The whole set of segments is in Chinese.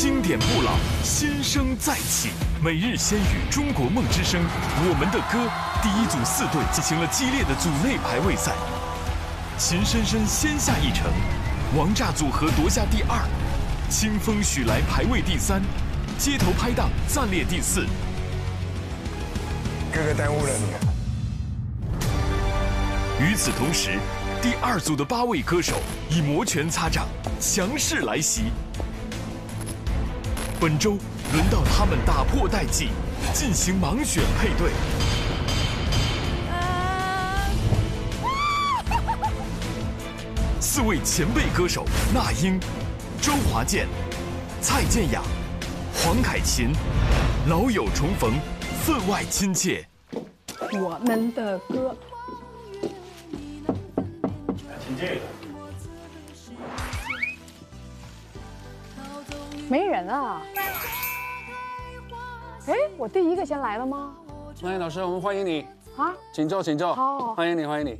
经典不老，新生再起。每日先与中国梦之声，我们的歌第一组四队进行了激烈的组内排位赛，秦深深先下一城，王炸组合夺下第二，清风许来排位第三，街头拍档暂列第四。哥哥耽误了你。与此同时，第二组的八位歌手以摩拳擦掌，强势来袭。 本周轮到他们打破代际，进行盲选配对。四位前辈歌手那英、周华健、蔡健雅、黄凯芹，老友重逢，分外亲切。我们的歌，听这个。 没人啊！哎，我第一个先来了吗？那老师，我们欢迎你啊！请坐，请坐。好，欢迎你，欢迎你。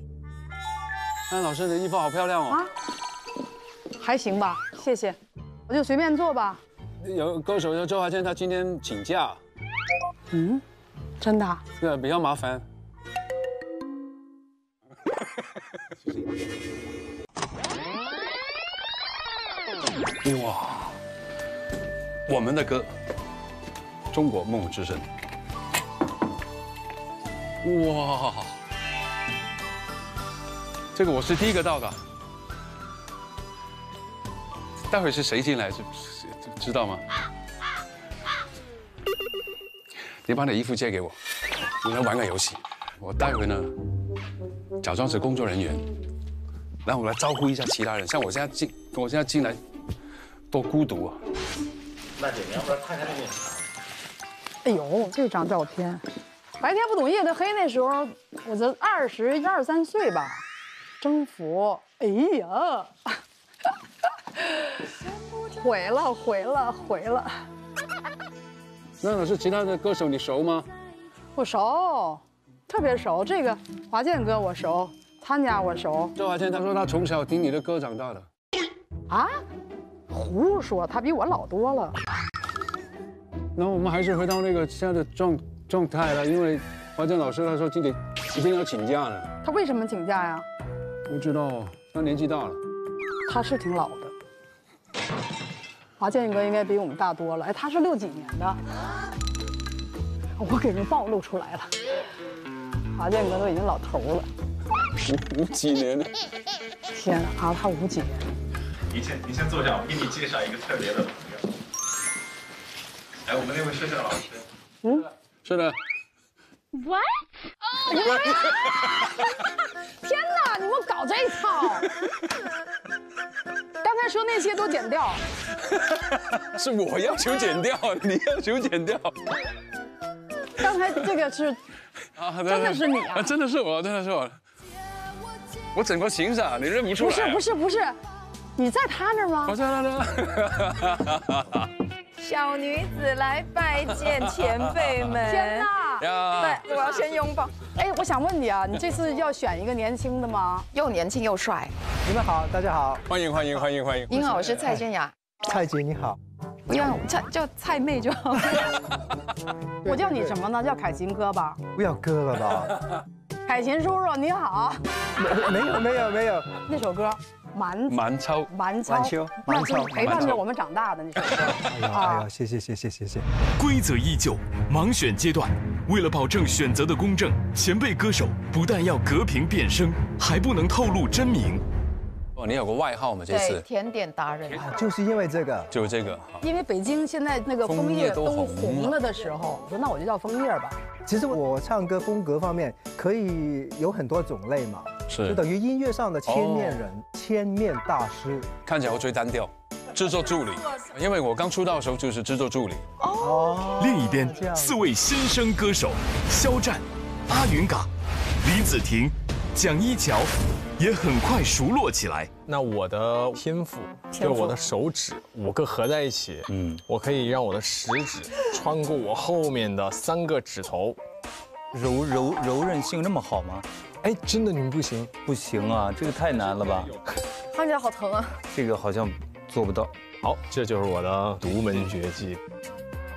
那老师，你的衣服好漂亮哦。啊，还行吧，谢谢。我就随便坐吧。有歌手叫周华健，他今天请假。嗯，真的？对，比较麻烦。哇！ 我们的歌，《中国梦之声》。哇，这个我是第一个到的。待会是谁进来，知道吗？你把你的衣服借给我，我们玩个游戏。我待会呢，假装是工作人员，然后我来招呼一下其他人。像我现在进来，多孤独啊！ 大姐，你要不然看看那个？哎呦，这张照片，白天不懂夜的黑。那时候我才23岁吧，征服。哎呀，毁了，毁了，毁了。那老师，其他的歌手你熟吗？我熟，特别熟。这个华健哥我熟，参加我熟。周华健他说他从小听你的歌长大的。啊？ 胡说，他比我老多了。那我们还是回到那个现在的状态了，因为华健老师他说今天要请假呢。他为什么请假呀？不知道，他年纪大了。他是挺老的，华健哥应该比我们大多了。哎，他是60年的，我给人暴露出来了。华健哥都已经老头了，50几年了。天啊，他50几年。 您先坐下，我给你介绍一个特别的朋友。哎，我们那位摄像老师。嗯，是的。What？ Oh my God！ 天哪，你给我搞这一套！刚才说那些都剪掉。是我要求剪掉，你要求剪掉。刚才这个是，啊，真的是你啊！真的是我，真的是我。我整个形象你认不出来。不是。 你在他那儿吗？我在他那儿。小女子来拜见前辈们。天哪！对，我要先拥抱。哎，我想问你啊，你这次要选一个年轻的吗？又年轻又帅。你们好，大家好，欢迎欢迎欢迎欢迎。您好，我是蔡健雅。蔡姐你好。不要叫蔡妹就好。我叫你什么呢？叫凯芹哥吧。不要哥了吧。凯芹叔叔你好。没有。那首歌。 蛮超陪伴着我们长大的那首歌。哎呀，谢谢。规则依旧，盲选阶段，为了保证选择的公正，前辈歌手不但要隔屏变声，还不能透露真名。哦，你有个外号吗？这次甜点达人，就是因为这个，就是这个。因为北京现在那个枫叶都红了的时候，我说那我就叫枫叶吧。其实我唱歌风格方面可以有很多种类嘛。 就等于音乐上的千面人、千面大师。看起来我最单调，制作助理，因为我刚出道的时候就是制作助理。哦。另一边，四位新生歌手肖战、阿云嘎、李紫婷、蒋一乔，也很快熟络起来。那我的天赋就是我的手指5个合在一起，我可以让我的食指穿过我后面的3个指头，柔韧性这么好吗？ 哎，真的你们不行啊，这个太难了吧？看起来好疼啊！这个好像做不到。好，这就是我的独门绝技。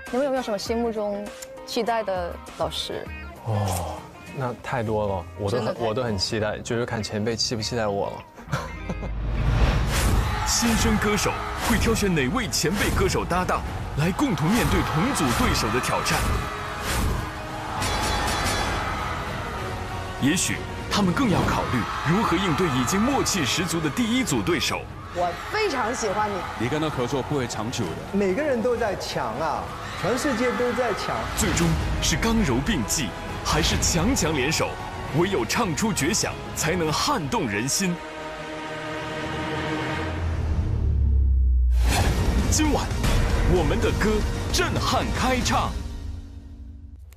你们有没有什么心目中期待的老师？哦，那太多了，我都很期待，就是看前辈期不期待我了。新生歌手会挑选哪位前辈歌手搭档，来共同面对同组对手的挑战？也许他们更要考虑如何应对已经默契十足的第一组对手。 我非常喜欢你，你跟他合作不会长久的。每个人都在抢啊，全世界都在抢。最终是刚柔并济，还是强强联手？唯有唱出绝响，才能撼动人心。今晚，我们的歌震撼开唱。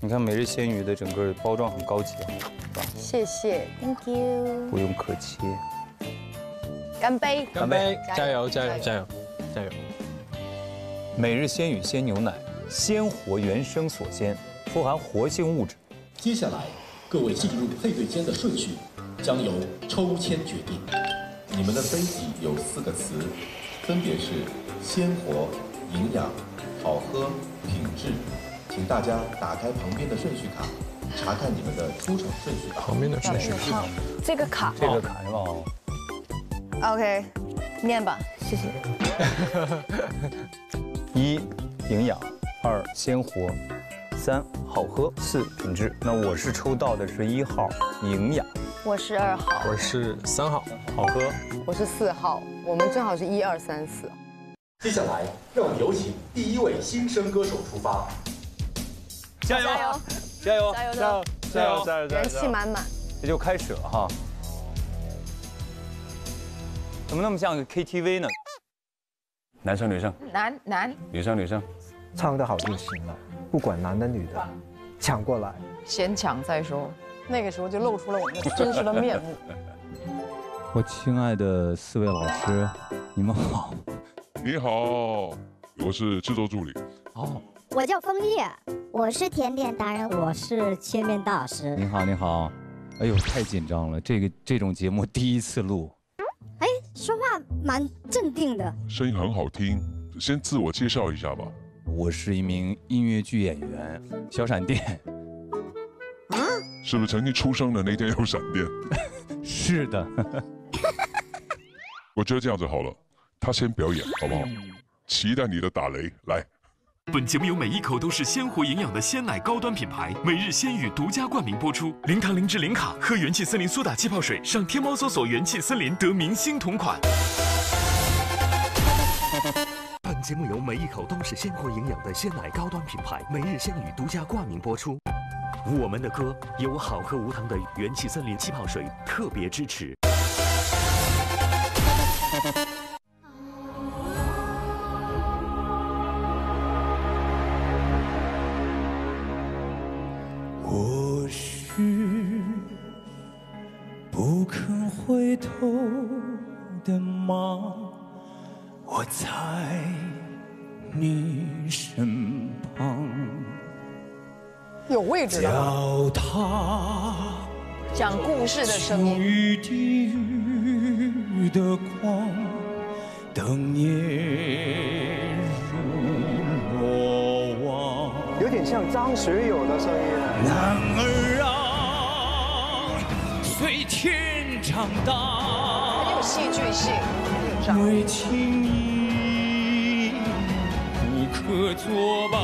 你看《每日鲜鱼》的整个包装很高级啊，是吧？谢谢 ，Thank you。不用客气。 干杯！干杯！加油！加油！加油！加油！每日鲜语鲜牛奶，鲜活原生所鲜，富含活性物质。接下来，各位进入配对间的顺序将由抽签决定。你们的杯底有4个词，分别是鲜活、营养、好喝、品质。请大家打开旁边的顺序卡，查看你们的出场顺序。旁边的顺序卡，这个卡，这个卡是吧？ OK， 念吧，谢谢。1，营养；2，鲜活；3，好喝；4，品质。那我是抽到的是1号，营养。我是2号。我是3号，好喝。我是4号，我们正好是1、2、3、4。接下来，让我们有请第1位新生歌手出发。加油！加油！加油！加油！加油！加油！人气满满。这就开始了哈。 怎么那么像个 KTV 呢？男生女生，男女生女生，唱得好就行了，不管男的女的，抢过来，先抢再说。那个时候就露出了我们的真实的面目。我亲爱的4位老师，你们好。你好，我是制作助理。哦，我叫枫叶，我是甜点达人，我是切面大师。你好，你好。哎呦，太紧张了，这种节目第1次录。 哎，说话蛮镇定的，声音很好听。先自我介绍一下吧。我是一名音乐剧演员，小闪电。啊？是不是曾经出生的那天有闪电？是的。我觉得这样子好了，他先表演好不好？期待你的打雷来。本节目由每一口都是鲜活营养的鲜奶高端品牌每日鲜语独家冠名播出。零糖零脂零卡，喝元气森林苏打气泡水。上天猫搜索元气森林得明星同款。本节目由每一口都是鲜活营养的鲜奶高端品牌每日鲜语独家冠名播出。我们的歌由好喝无糖的元气森林气泡水特别支持。 的吗？我在你身旁，有位置的吗？讲故事的声音。的光，等夜如落网，有点像张学友的声音。男儿啊，随天长大。 戏剧性，为情义不可作罢。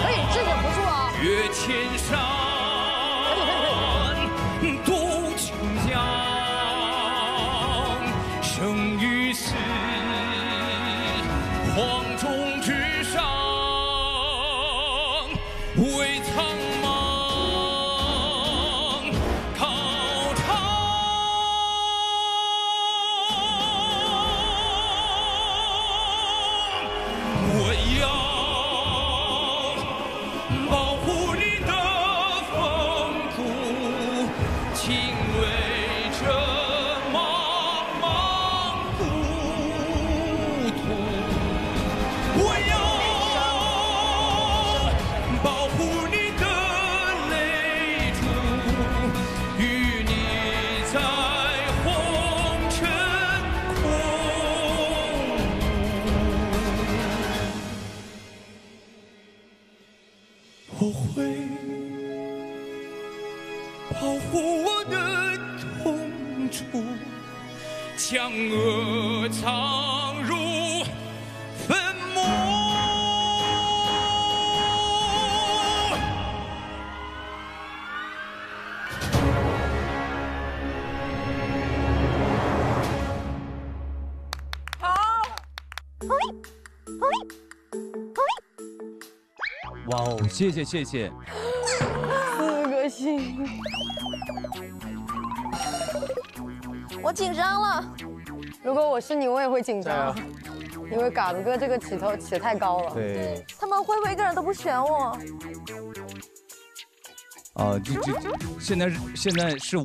可以，这个不错啊。越千山，渡琼江，生于斯，黄忠之上，为苍。 保护你的。保护我的痛楚，将恶藏入坟墓。好。哇哦，谢谢。 我紧张了。如果我是你，我也会紧张，因为嘎子哥这个起头起得太高了。对，他们会不会一个人都不选我？啊，现在是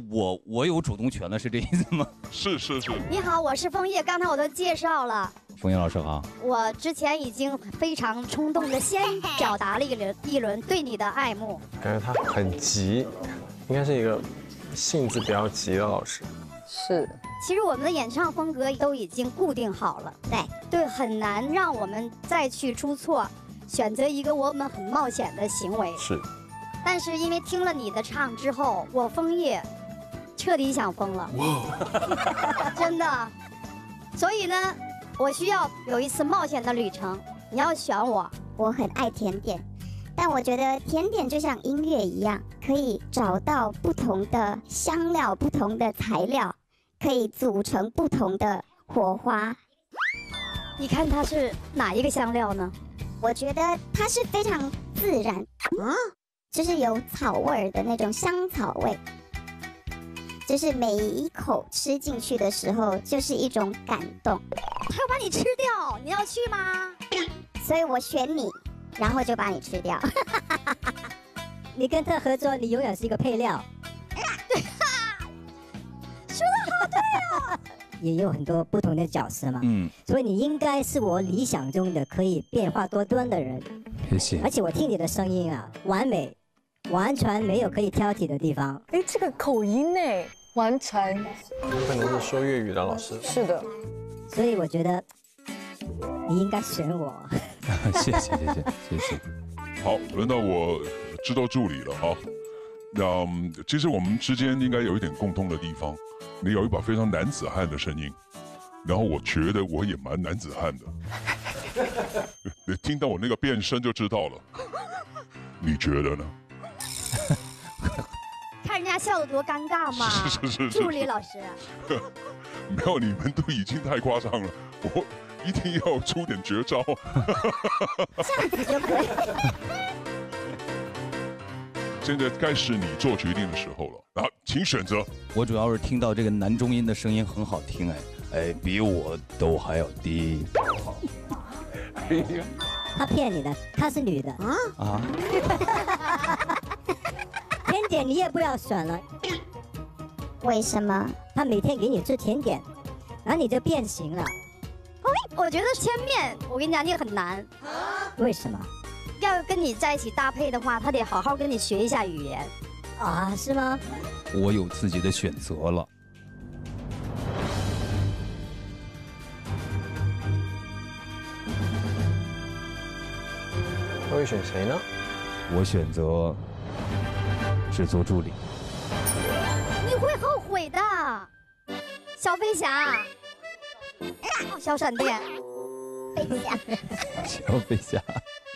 我有主动权了，是这意思吗？是。你好，我是枫叶，刚才我都介绍了。枫叶老师好。我之前已经非常冲动的先表达了一轮对你的爱慕。感觉他很急，应该是一个性子比较急的老师。 是，其实我们的演唱风格都已经固定好了，对，很难让我们再去出错，选择一个我们很冒险的行为。是，但是因为听了你的唱之后，我枫叶彻底想疯了，真的。所以呢，我需要有一次冒险的旅程，你要选我。我很爱甜点，但我觉得甜点就像音乐一样，可以找到不同的香料、不同的材料。 可以组成不同的火花。你看它是哪一个香料呢？我觉得它是非常自然，就是有草味的那种香草味，就是每一口吃进去的时候，就是一种感动。它要把你吃掉，你要去吗？所以我选你，然后就把你吃掉。你跟他合作，你永远是一个配料。 也有很多不同的角色嘛，所以你应该是我理想中的可以变化多端的人。谢谢。而且我听你的声音啊，完美，完全没有可以挑剔的地方。哎，这个口音呢，完全。可能是说粤语的老师。是的。所以我觉得你应该选我。谢谢。好，轮到我知道助理了啊。其实我们之间应该有一点共通的地方。 你有一把非常男子汉的声音，然后我觉得我也蛮男子汉的。你听到我那个变声就知道了。你觉得呢？看人家笑得多尴尬嘛！是。助理老师，没有，你们都已经太夸张了，我一定要出点绝招。这样子就可以。现在该是你做决定的时候了啊，请选择。我主要是听到这个男中音的声音很好听，哎，比我都还要低。他骗你的，她是女的啊！甜点你也不要选了，为什么？他每天给你吃甜点，然后你就变形了。我觉得千面，我跟你讲，你很难。为什么？ 要跟你在一起搭配的话，他得好好跟你学一下语言，啊，是吗？我有自己的选择了。我会选谁呢？我选择只做助理。你会后悔的，小飞侠，小闪电，飞侠，小飞侠。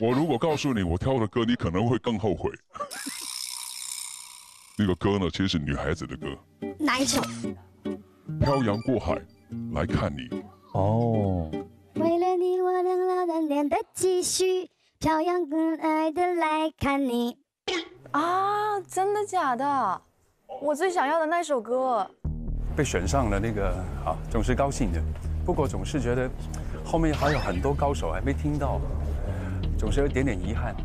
我如果告诉你我挑的歌，你可能会更后悔。那个歌呢，其实是女孩子的歌。哪一首？漂洋过海来看你。哦。为了你，我能老难念的积蓄，漂洋过海的来看你。啊，真的假的？我最想要的那首歌。被选上了那个啊，总是高兴的。不过总是觉得后面还有很多高手还没听到。 总是有点遗憾，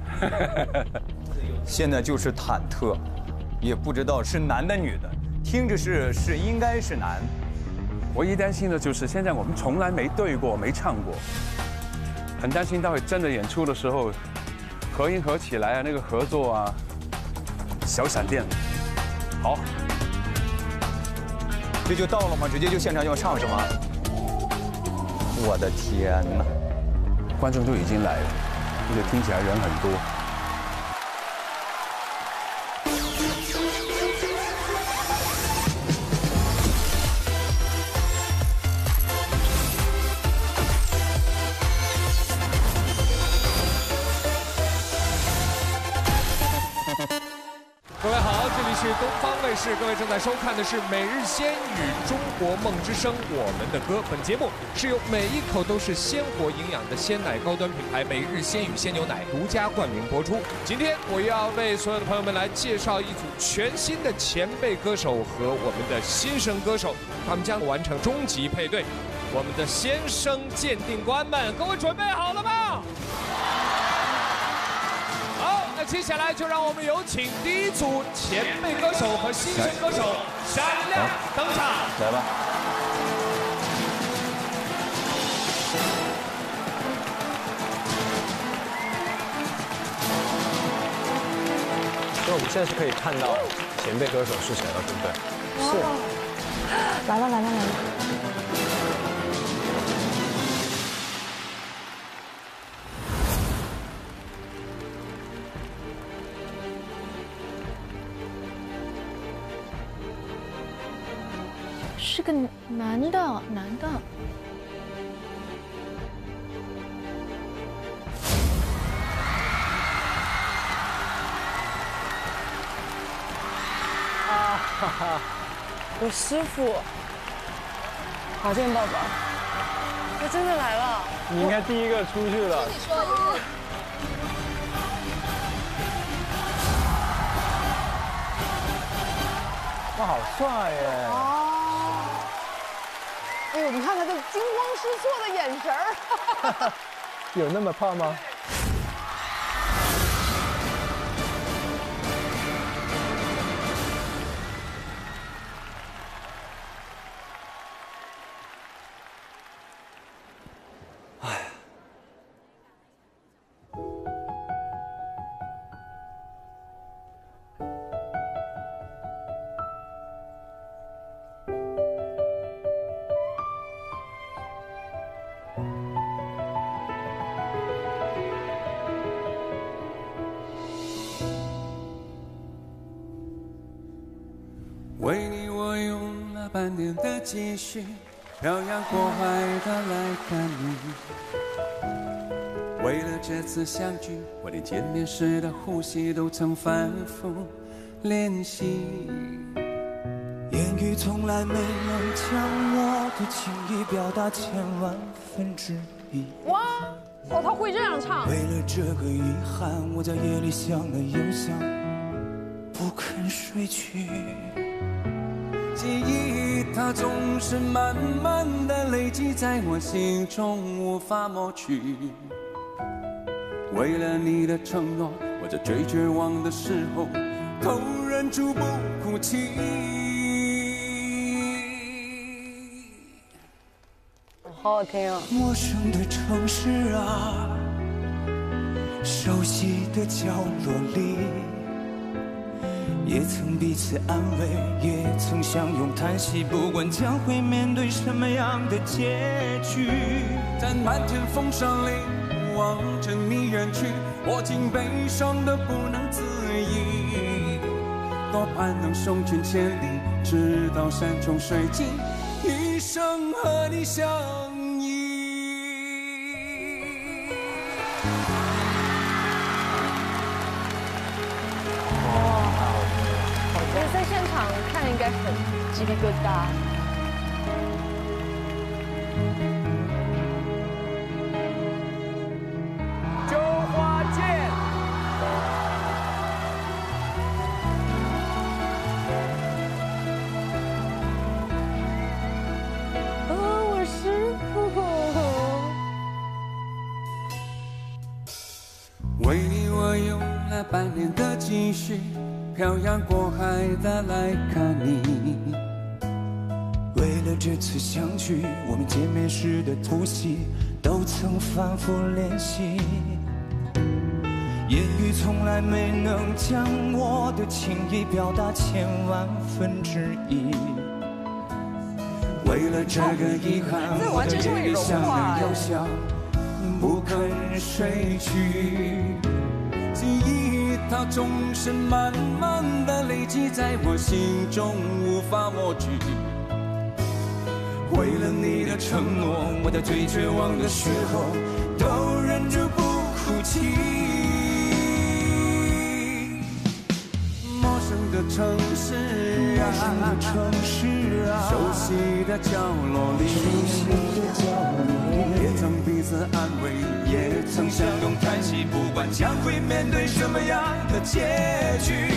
现在就是忐忑，也不知道是男的女的，听着是应该是男。唯一担心的就是现在我们从来没对过，没唱过，很担心待会真的演出的时候，合音合起来啊，那个合作啊，小闪电，好，这就到了吗？直接就现场要唱是吗？我的天哪，观众都已经来了。 而且听起来人很多。东方卫视，各位正在收看的是《每日鲜语中国梦之声》，我们的歌。本节目是由每一口都是鲜活营养的鲜奶高端品牌每日鲜语鲜牛奶独家冠名播出。今天我要为所有的朋友们来介绍一组全新的前辈歌手和我们的新生歌手，他们将完成终极配对。我们的先生鉴定官们，各位准备好了吗？ 接下来就让我们有请第一组前辈歌手和新生歌手闪亮登场。来吧！所以我们现在是可以看到前辈歌手是谁了，对不对？是。完了完了完了！是个男的，啊哈哈，我师傅，华健爸爸，他真的来了，你应该第一个出去了。你说有点。 哇，好帅耶！哦，哎呦，你看他这惊慌失措的眼神儿，有那么怕吗？哎，为你我用了半年的积蓄，漂洋过海的来看你。为了这次相聚，我连见面时的呼吸都曾反复练习。言语从来没能将我的情意表达千万分之一。哇，哦，他会这样唱。为了这个遗憾，我在夜里想了又想，不肯睡去。 记忆，它总是慢慢的累积在我心中，无法抹去。为了你的承诺，我在最绝望的时候，都忍住不哭泣。好好听啊！陌生的城市啊，熟悉的角落里。 也曾彼此安慰，也曾相拥叹息，不管将会面对什么样的结局。在漫天风沙里，望着你远去，我竟悲伤得不能自已。多盼能送君千里，直到山穷水尽，一生和你相依。看应该很鸡皮疙瘩。周华健，哦，我师父。为你我用了半年的积蓄。 漂洋过海的来看你，为了这次相聚，我们见面时的呼吸都曾反复练习。言语从来没能将我的情意表达千万分之一。为了这个遗憾，我的夜里想了又想，不肯睡去。 记忆，它总是慢慢的累积在我心中，无法抹去。为了你的承诺，我在最绝望的时候都忍住不哭泣。陌生的城市啊，熟悉的角落里，也曾彼此安慰，也曾相拥叹息。不管将会面对什么样的结局，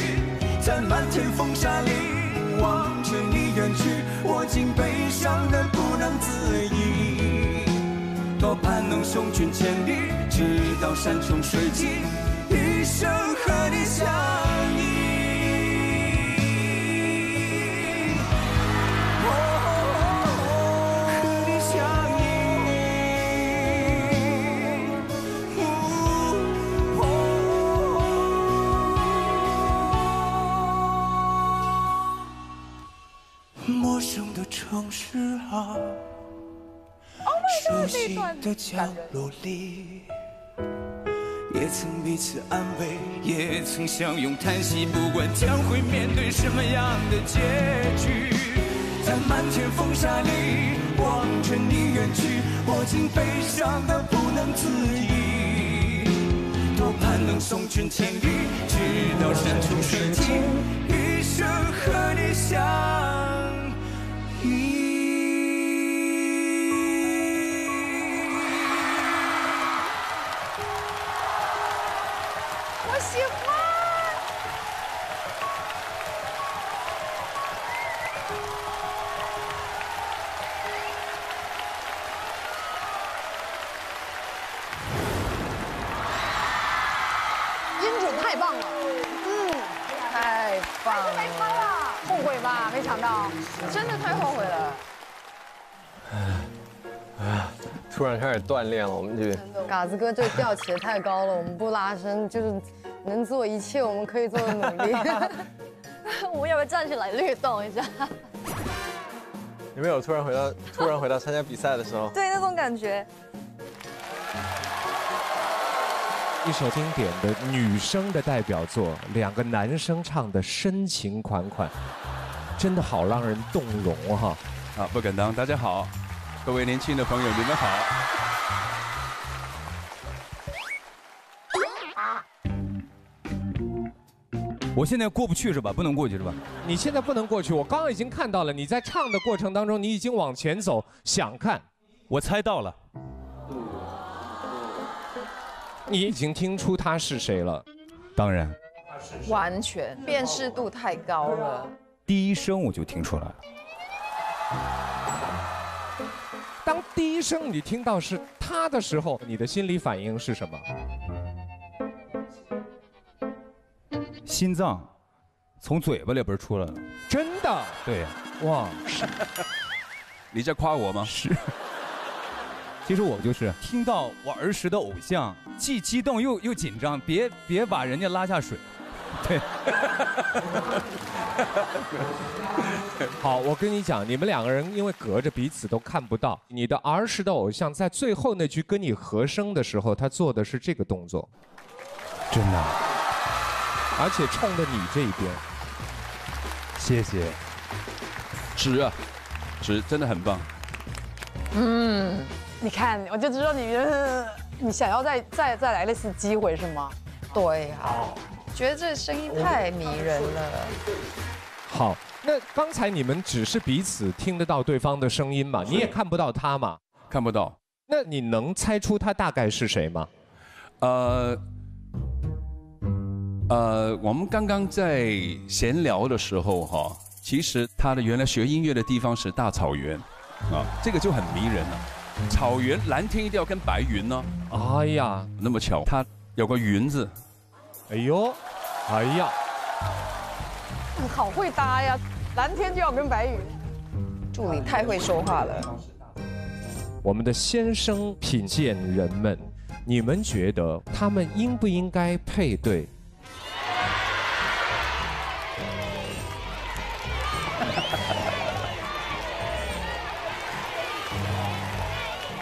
在漫天风沙里望着你远去，我竟悲伤得不能自已。多盼能雄赳千里，直到山穷水尽，一生和你相依。 陌生的城市啊，熟悉的角落里，也曾彼此安慰，也曾相拥叹息。不管将会面对什么样的结局，在漫天风沙里望着你远去，我竟悲伤得不能自已。多盼能送君千里，直到山穷水尽，一生和你相。 我喜欢。音准太棒了，太棒了，还是没抄了。 后悔吧，没想到，真的太后悔了。啊，突然开始锻炼了，我们去。嘎子哥这吊起的太高了，我们不拉伸，就是能做一切我们可以做的努力。我们要不要站起来律动一下？有没有突然回到参加比赛的时候？对，那种感觉。一首经典的女生的代表作，两个男生唱的深情款款。 真的好让人动容哈！啊，不敢当。大家好，各位年轻的朋友，你们好。我现在过不去是吧？不能过去是吧？你现在不能过去，我刚刚已经看到了。你在唱的过程当中，你已经往前走，想看，我猜到了。你已经听出他是谁了？当然，完全辨识度太高了。 第一声我就听出来了。当第一声你听到是他的时候，你的心理反应是什么？心脏从嘴巴里边出来了。真的？对。哇！你在夸我吗？是。其实我就是听到我儿时的偶像，既激动又紧张，别把人家拉下水。 对，好，我跟你讲，你们两个人因为隔着彼此都看不到，你的儿时的偶像在最后那句跟你和声的时候，他做的是这个动作，真的，而且冲着你这一边，谢谢，值啊，值，真的很棒。嗯，你看，我就知道你想要再来一次机会是吗？对呀、啊。 觉得这声音太迷人了。好，那刚才你们只是彼此听得到对方的声音嘛？你也看不到他嘛？看不到。那你能猜出他大概是谁吗？我们刚刚在闲聊的时候哈，其实他的原来学音乐的地方是大草原，啊，这个就很迷人了。草原蓝天一定要跟白云呢。哎呀，那么巧，他有个云字。 哎呦，哎呀，你好会搭呀！蓝天就要跟白云，助理太会说话了。我们的先生品鉴人们，你们觉得他们应不应该配对？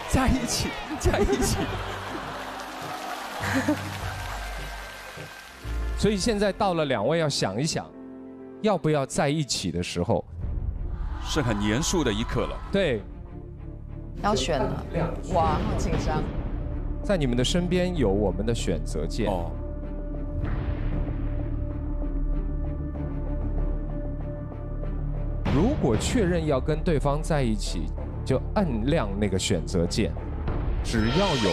在一起，在一起。所以现在到了两位要想一想，要不要在一起的时候，是很严肃的一刻了。对，要选了，哇，好紧张。在你们的身边有我们的选择键。哦。如果确认要跟对方在一起，就按亮那个选择键，只要有。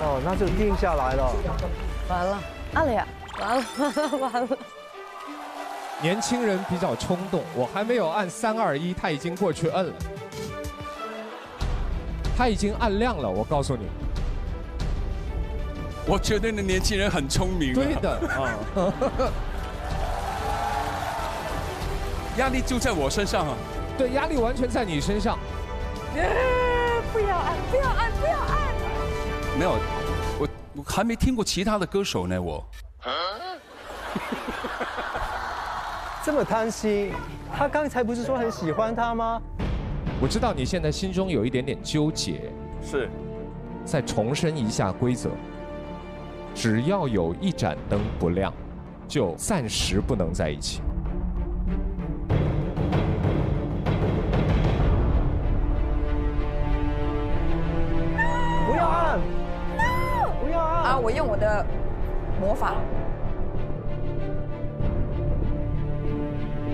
哦，那就定下来了。完了，阿磊，完了，完了。年轻人比较冲动，我还没有按3、2、1，他已经过去摁了。他已经按亮了，我告诉你。我觉得那年轻人很聪明。对的啊。压力就在我身上啊。对，压力完全在你身上。不要按，不要按，不要按。 没有，我还没听过其他的歌手呢，我。这么贪心，他刚才不是说很喜欢他吗？我知道你现在心中有一点点纠结。是。再重申一下规则，只要有一盏灯不亮，就暂时不能在一起。 我用我的魔法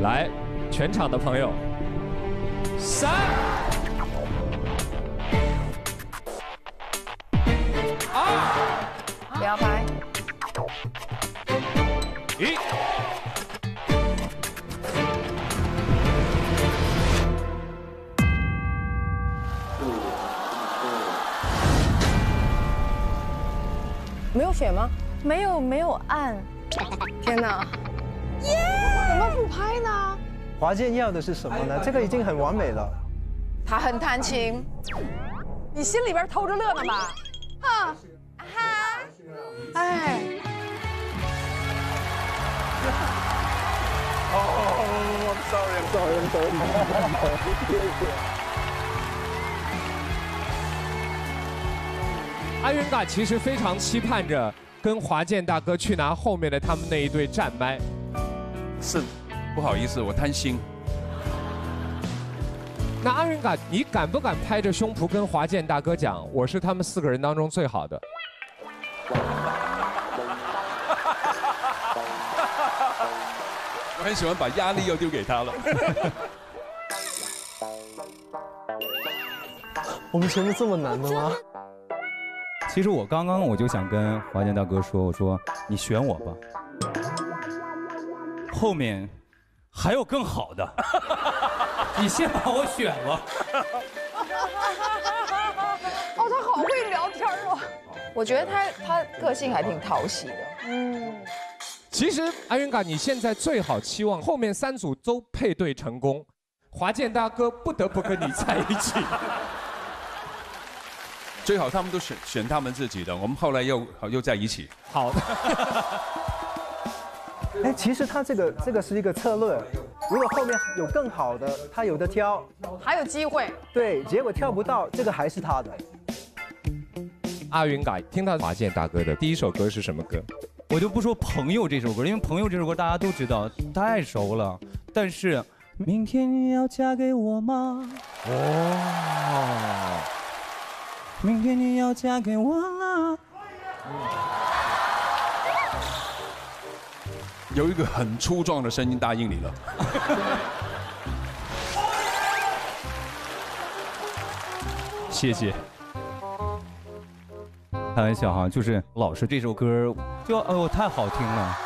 来，全场的朋友，3、2，不要拍，1，没有选吗？没有，没有按。天哪！耶！怎么不拍呢？华健要的是什么呢？这个已经很完美了。他很弹琴，你心里边偷着乐呢吧？啊哈！哎。哦 ，I'm sorry，I'm sorry。 阿云嘎其实非常期盼着跟华健大哥去拿后面的他们那一对站麦。是，不好意思，我贪心。那阿云嘎，你敢不敢拍着胸脯跟华健大哥讲，我是他们4个人当中最好的？我很喜欢把压力又丢给他了。我们节目这么难的吗？ 其实我刚刚就想跟华健大哥说，我说你选我吧，后面还有更好的，你先把我选吧。哦，他好会聊天哦。我觉得他个性还挺讨喜的。嗯。其实阿云嘎，你现在最好期望后面3组都配对成功，华健大哥不得不跟你在一起。最好他们都选他们自己的，我们后来又在一起。好。哎，其实他这个是一个策略，如果后面有更好的，他有的挑，还有机会。对，结果跳不到，这个还是他的。阿云嘎，听到华健大哥的第一首歌是什么歌？我就不说《朋友》这首歌，因为《朋友》这首歌大家都知道，太熟了。但是，明天你要嫁给我吗？哦。 明天你要嫁给我了。有一个很粗壮的声音答应你了。谢谢。开玩笑哈，就是老师这首歌就太好听了，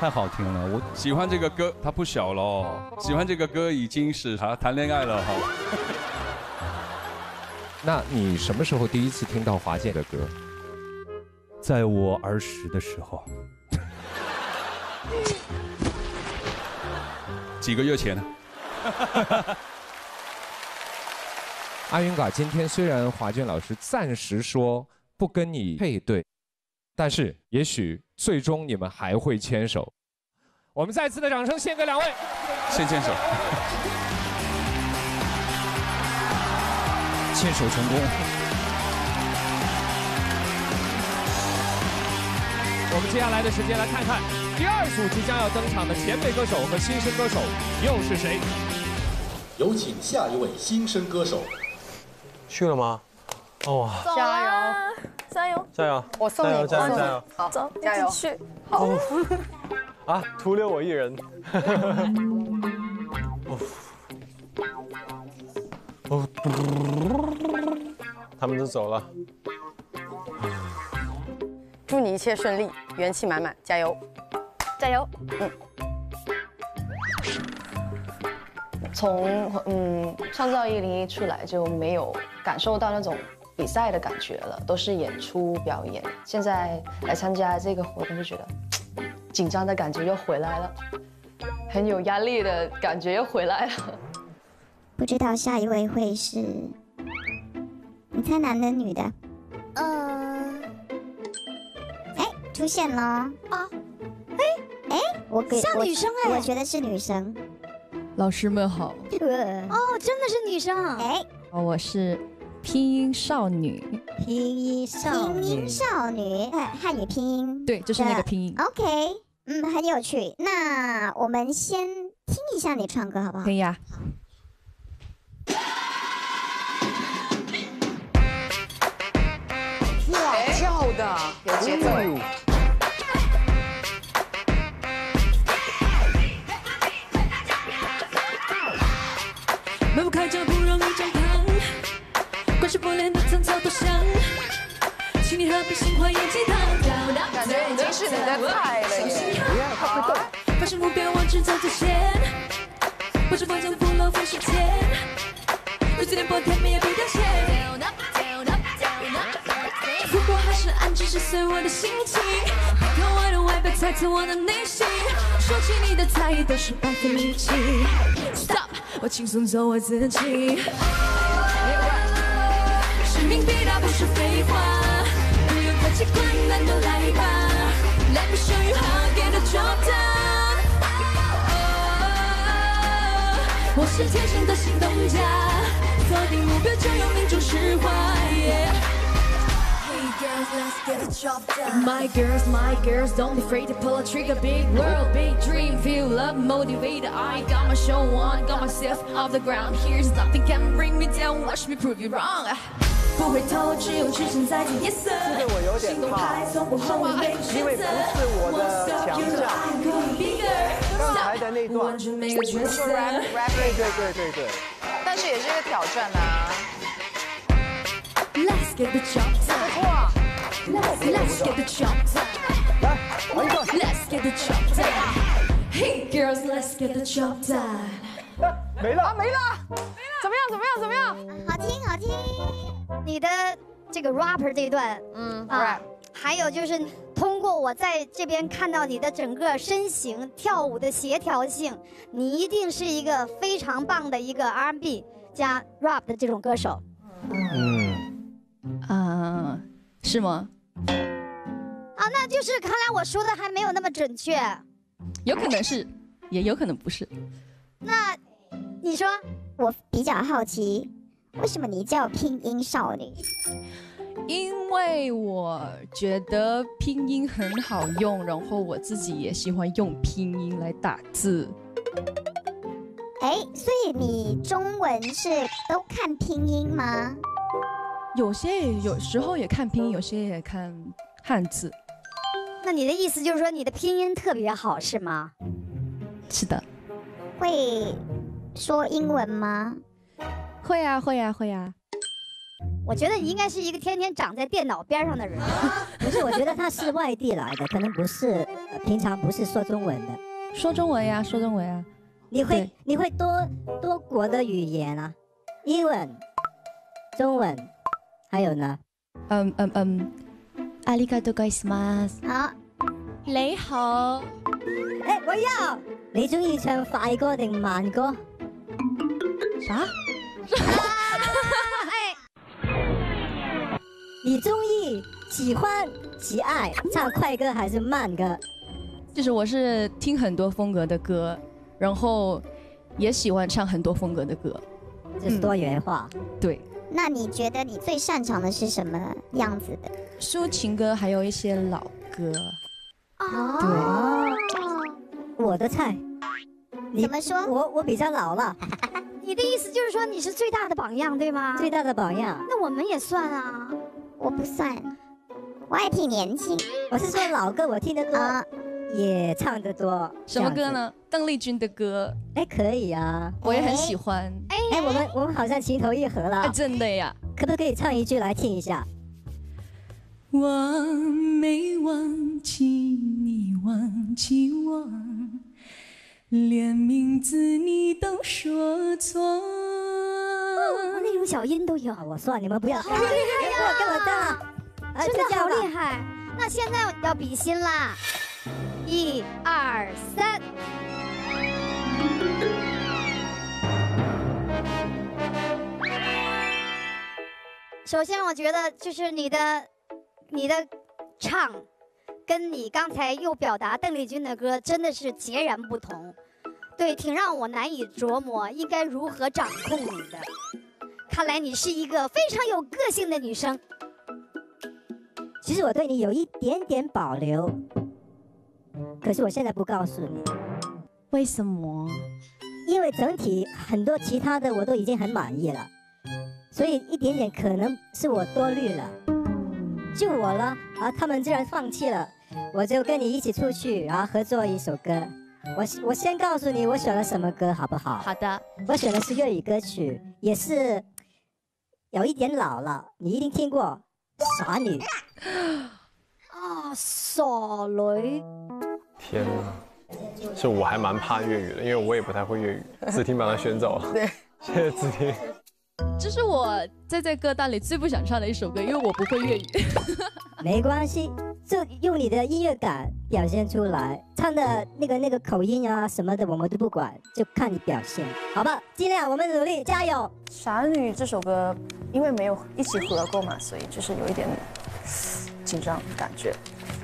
太好听了。我喜欢这个歌，他不小了，喜欢这个歌已经是谈恋爱了哈。那你什么时候第一次听到华健的歌？在我儿时的时候，几个月前呢。阿云嘎，今天虽然华健老师暂时说不跟你配对，但是也许最终你们还会牵手。我们再次的掌声献给两位，先牵手。牵手成功。我们接下来的时间来看看第2组即将要登场的前辈歌手和新生歌手又是谁。有请下一位新生歌手。去了吗？哦，加油！加油！加油！我送你，加油！加油！好，走，加油！去。好。啊，徒留我一人。哦，他们都走了。祝你一切顺利，元气满满，加油！加油！从创造101出来就没有感受到那种比赛的感觉了，都是演出表演。现在来参加这个活动，就觉得紧张的感觉又回来了，很有压力的感觉又回来了。不知道下一位会是？你猜男的女的？哎，出现了啊！哎，我给像女生哎，我觉得是女生。 老师们好！哦，真的是女生。哎，我是拼音少女。拼音少女，汉语拼音。对，就是那个拼音。OK， 很有趣。那我们先听一下你唱歌，好不好？可以啊。哇，跳的有节奏。 门不开，这不容易张开，关上不连的层草多香，请你喝杯杏花椰鸡汤。感觉已经是你的菜了耶！好，发现目标往直走之前，保持方向不浪费时间，如此颠簸甜蜜也不凋谢。如果还是暗指是随我的心情，看我的外表猜测我的内心，说起你的才艺都是百分迷情。Stop。 我轻松做我自己，使命必达不是废话，不用客气，困难都来吧。Let me show you how get a job done。我是天生的行动家，锁定目标就用命中石化。Hey girls, let's get a job done. My girls, don't be afraid to pull a trigger. Big world, big dream, feel love, motivated. I got my show on, got myself off the ground. Here's nothing can bring me down. Watch me prove you wrong. 不回头，只有置身在这夜色。这个我有点怕，因为不是我的强项。刚才的那段，对，但是也是一个挑战啊。 Let's get the job done. Let's get the job done. Let's get the job done. Hey girls, let's get the job done. 没了。怎么样？好听。你的这个 rapper 这一段，rap， 还有就是通过我在这边看到你的整个身形、跳舞的协调性，你一定是一个非常棒的一个 R&B 加 rap 的这种歌手。是吗？那就是看来我说的还没有那么准确，有可能是，也有可能不是。那你说，我比较好奇，为什么你叫拼音少女？因为我觉得拼音很好用，然后我自己也喜欢用拼音来打字。哎，所以你中文是都看拼音吗？ 有时候也看拼音，有些也看汉字。那你的意思就是说你的拼音特别好是吗？是的。会说英文吗？会呀。我觉得你应该是一个天天长在电脑边上的人。不是，我觉得他是外地来的，可能不是平常不是说中文的。说中文呀。你会多国的语言啊，英文、中文。 还有呢，ありがとうございます。好，你好。哎，我要。你中意唱快歌定慢歌？啥？哎，你中意、喜欢、喜爱唱快歌还是慢歌？就是我是听很多风格的歌，然后也喜欢唱很多风格的歌，这是多元化。对。 那你觉得你最擅长的是什么样子的？抒情歌，还有一些老歌。哦，对，我的菜。怎么说？我比较老了。你的意思就是说你是最大的榜样，对吗？最大的榜样。那我们也算啊。我不算。我还挺年轻。我是说老歌我听得多，也唱得多。什么歌呢？邓丽君的歌。哎，可以啊，我也很喜欢。哎，我们好像情投意合了。真的呀？可不可以唱一句来听一下？我没忘记你，忘记我，连名字你都说错。 那种小音都有，我算你们不要干了，跟我干了，真的好厉害！那现在要比心啦，1、2、3。首先，我觉得就是你的唱，跟你刚才又表达邓丽君的歌真的是截然不同，对，挺让我难以琢磨应该如何掌控你的。 看来你是一个非常有个性的女生。其实我对你有一点点保留，可是我现在不告诉你。为什么？因为整体很多其他的我都已经很满意了，所以一点点可能是我多虑了。就我了，他们既然放弃了，我就跟你一起出去，合作一首歌。我先告诉你，我选了什么歌，好不好？好的。我选的是粤语歌曲，也是。 有一点老了，你一定听过傻女啊，傻女。天哪，就我还蛮怕粤语的，因为我也不太会粤语。子婷把它选走了，对，谢谢子婷。这是我在歌单里最不想唱的一首歌，因为我不会粤语。没关系，就用你的音乐感表现出来，唱的那个口音啊什么的，我们都不管，就看你表现，好吧？尽量，我们努力，加油。傻女这首歌。 因为没有一起合过嘛，所以就是有一点紧张感觉，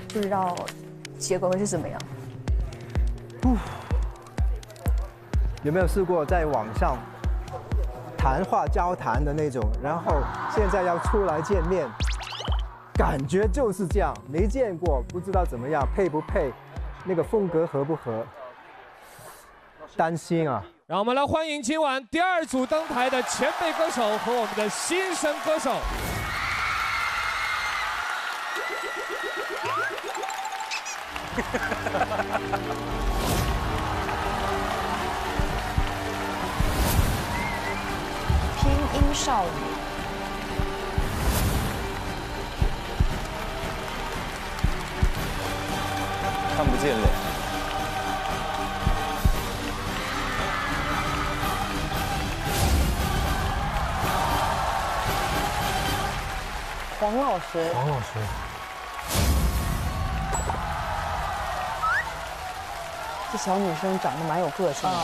不知道结果会是怎么样。有没有试过在网上谈话交谈的那种？然后现在要出来见面，感觉就是这样，没见过不知道怎么样，配不配，那个风格合不合，担心啊。 让我们来欢迎今晚第二组登台的前辈歌手和我们的新生歌手。拼音少女，看不见脸。 黄老师，黄老师，这小女生长得蛮有个性的。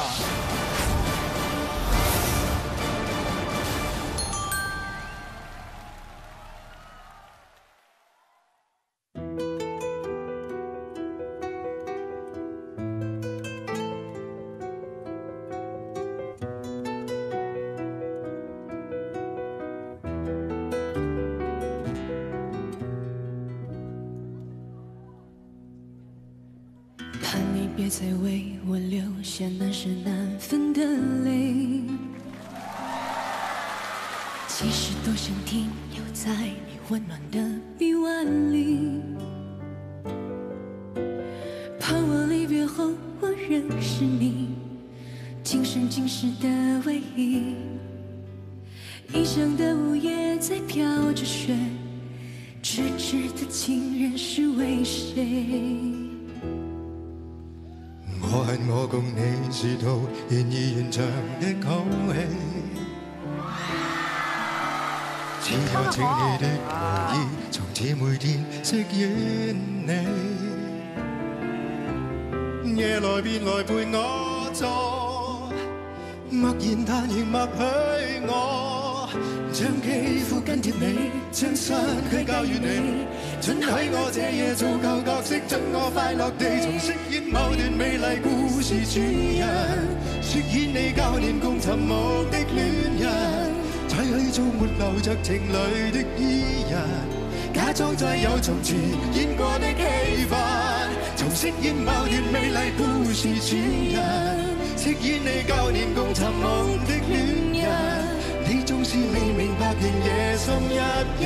仍夜深一人，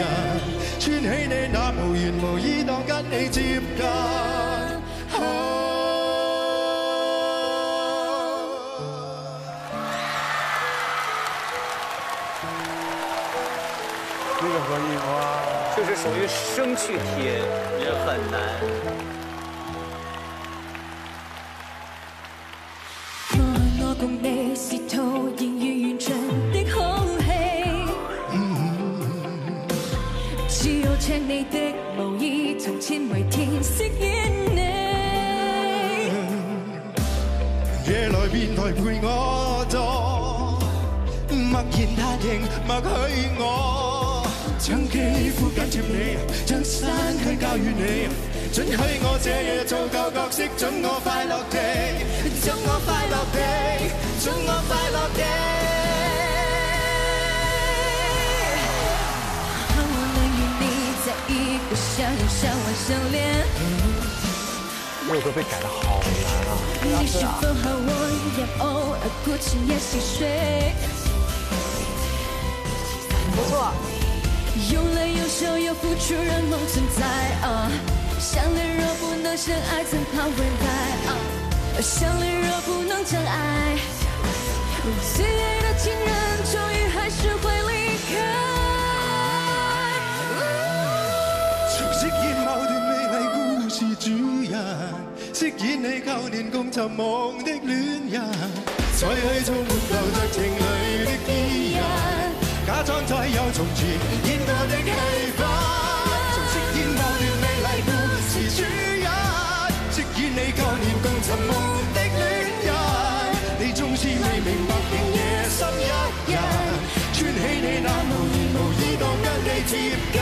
穿起你那無言無依當跟你接近。这个合音哇，就是属于声去贴也很难。 赤你的無意，從前為天飾演你。夜來便來陪我坐，默然他認，默許我。將肌膚緊貼你，將身軀交予你，准許我這夜做舊角色，准我快樂地，准我快樂地，准我快樂地。 不想又相愛相戀。这首歌被改得好难啊！你是否和我一样偶尔孤枕也细睡？不错。用泪用手又付出让梦存在啊！相恋若不能相爱，怎怕未来啊？相恋若不能将爱，最爱的情人终于还是会离开。 主人飾演你舊年共尋夢的戀人，再去做沒流著情淚的伊人，假裝再有從前演過的戲份，重飾演某段美麗故事主人，飾演你舊年共尋夢的戀人，你縱是未明白，仍夜深一人，穿起你那無言無意當跟你接近。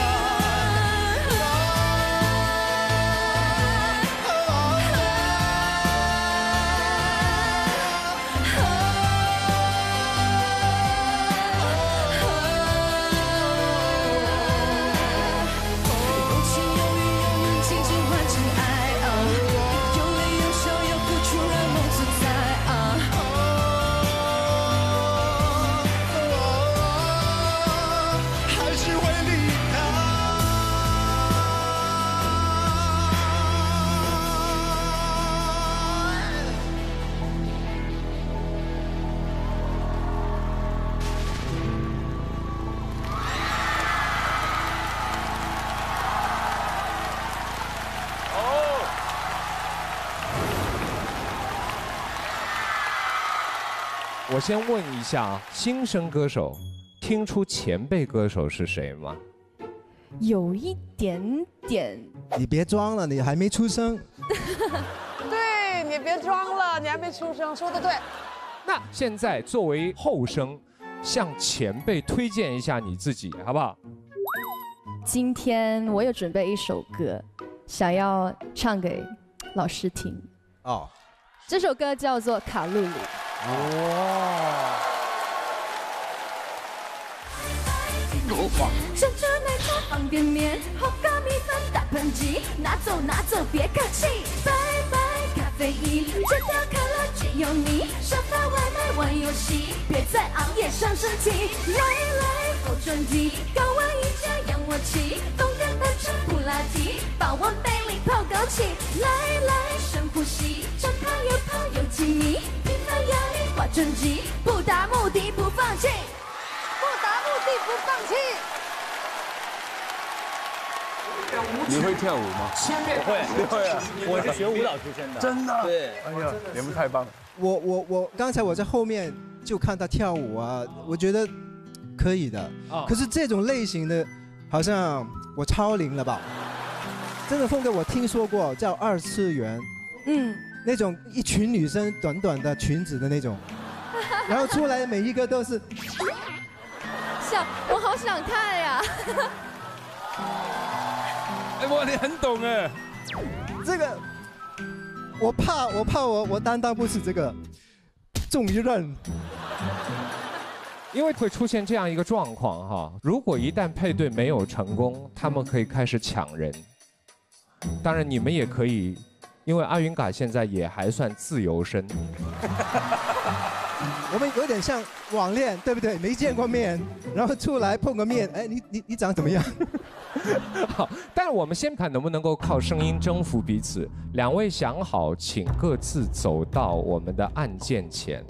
我先问一下啊，新生歌手听出前辈歌手是谁吗？有一点点。你别装了，你还没出生。对，你别装了，你还没出生，说的对。那现在作为后生，向前辈推荐一下你自己，好不好？今天我有准备一首歌，想要唱给老师听。哦。这首歌叫做《卡路里》。 哦，我放。想着奶茶放点面，喝咖米饭打喷嚏，拿走拿走别客气，拜拜咖啡因，戒掉可乐只有你，沙发外卖玩游戏，别再熬夜伤身体，来来好专题，高温瑜伽仰卧起，动感单车普拉提，保温杯里泡枸杞，来来深呼吸，长跑又跑又亲密。 画专辑，不达目的不放弃，不达目的不放弃。你会跳舞吗？我会，我是学舞蹈出身的。真的？对，哎呀，你们太棒了！我刚才我在后面就看他跳舞啊，我觉得可以的。可是这种类型的，好像我超龄了吧？这种风格我听说过，叫二次元。嗯。 那种一群女生短短的裙子的那种，然后出来每一个都是，想我好想看呀！哎，哇，你很懂哎。这个我怕我担当不起这个重任，因为会出现这样一个状况哈。如果一旦配对没有成功，他们可以开始抢人。当然，你们也可以。 因因为阿云嘎现在也还算自由身。我们有点像网恋，对不对？没见过面，然后出来碰个面，哎，你长怎么样？好，但是我们先看能不能够靠声音征服彼此。两位想好，请各自走到我们的按键前。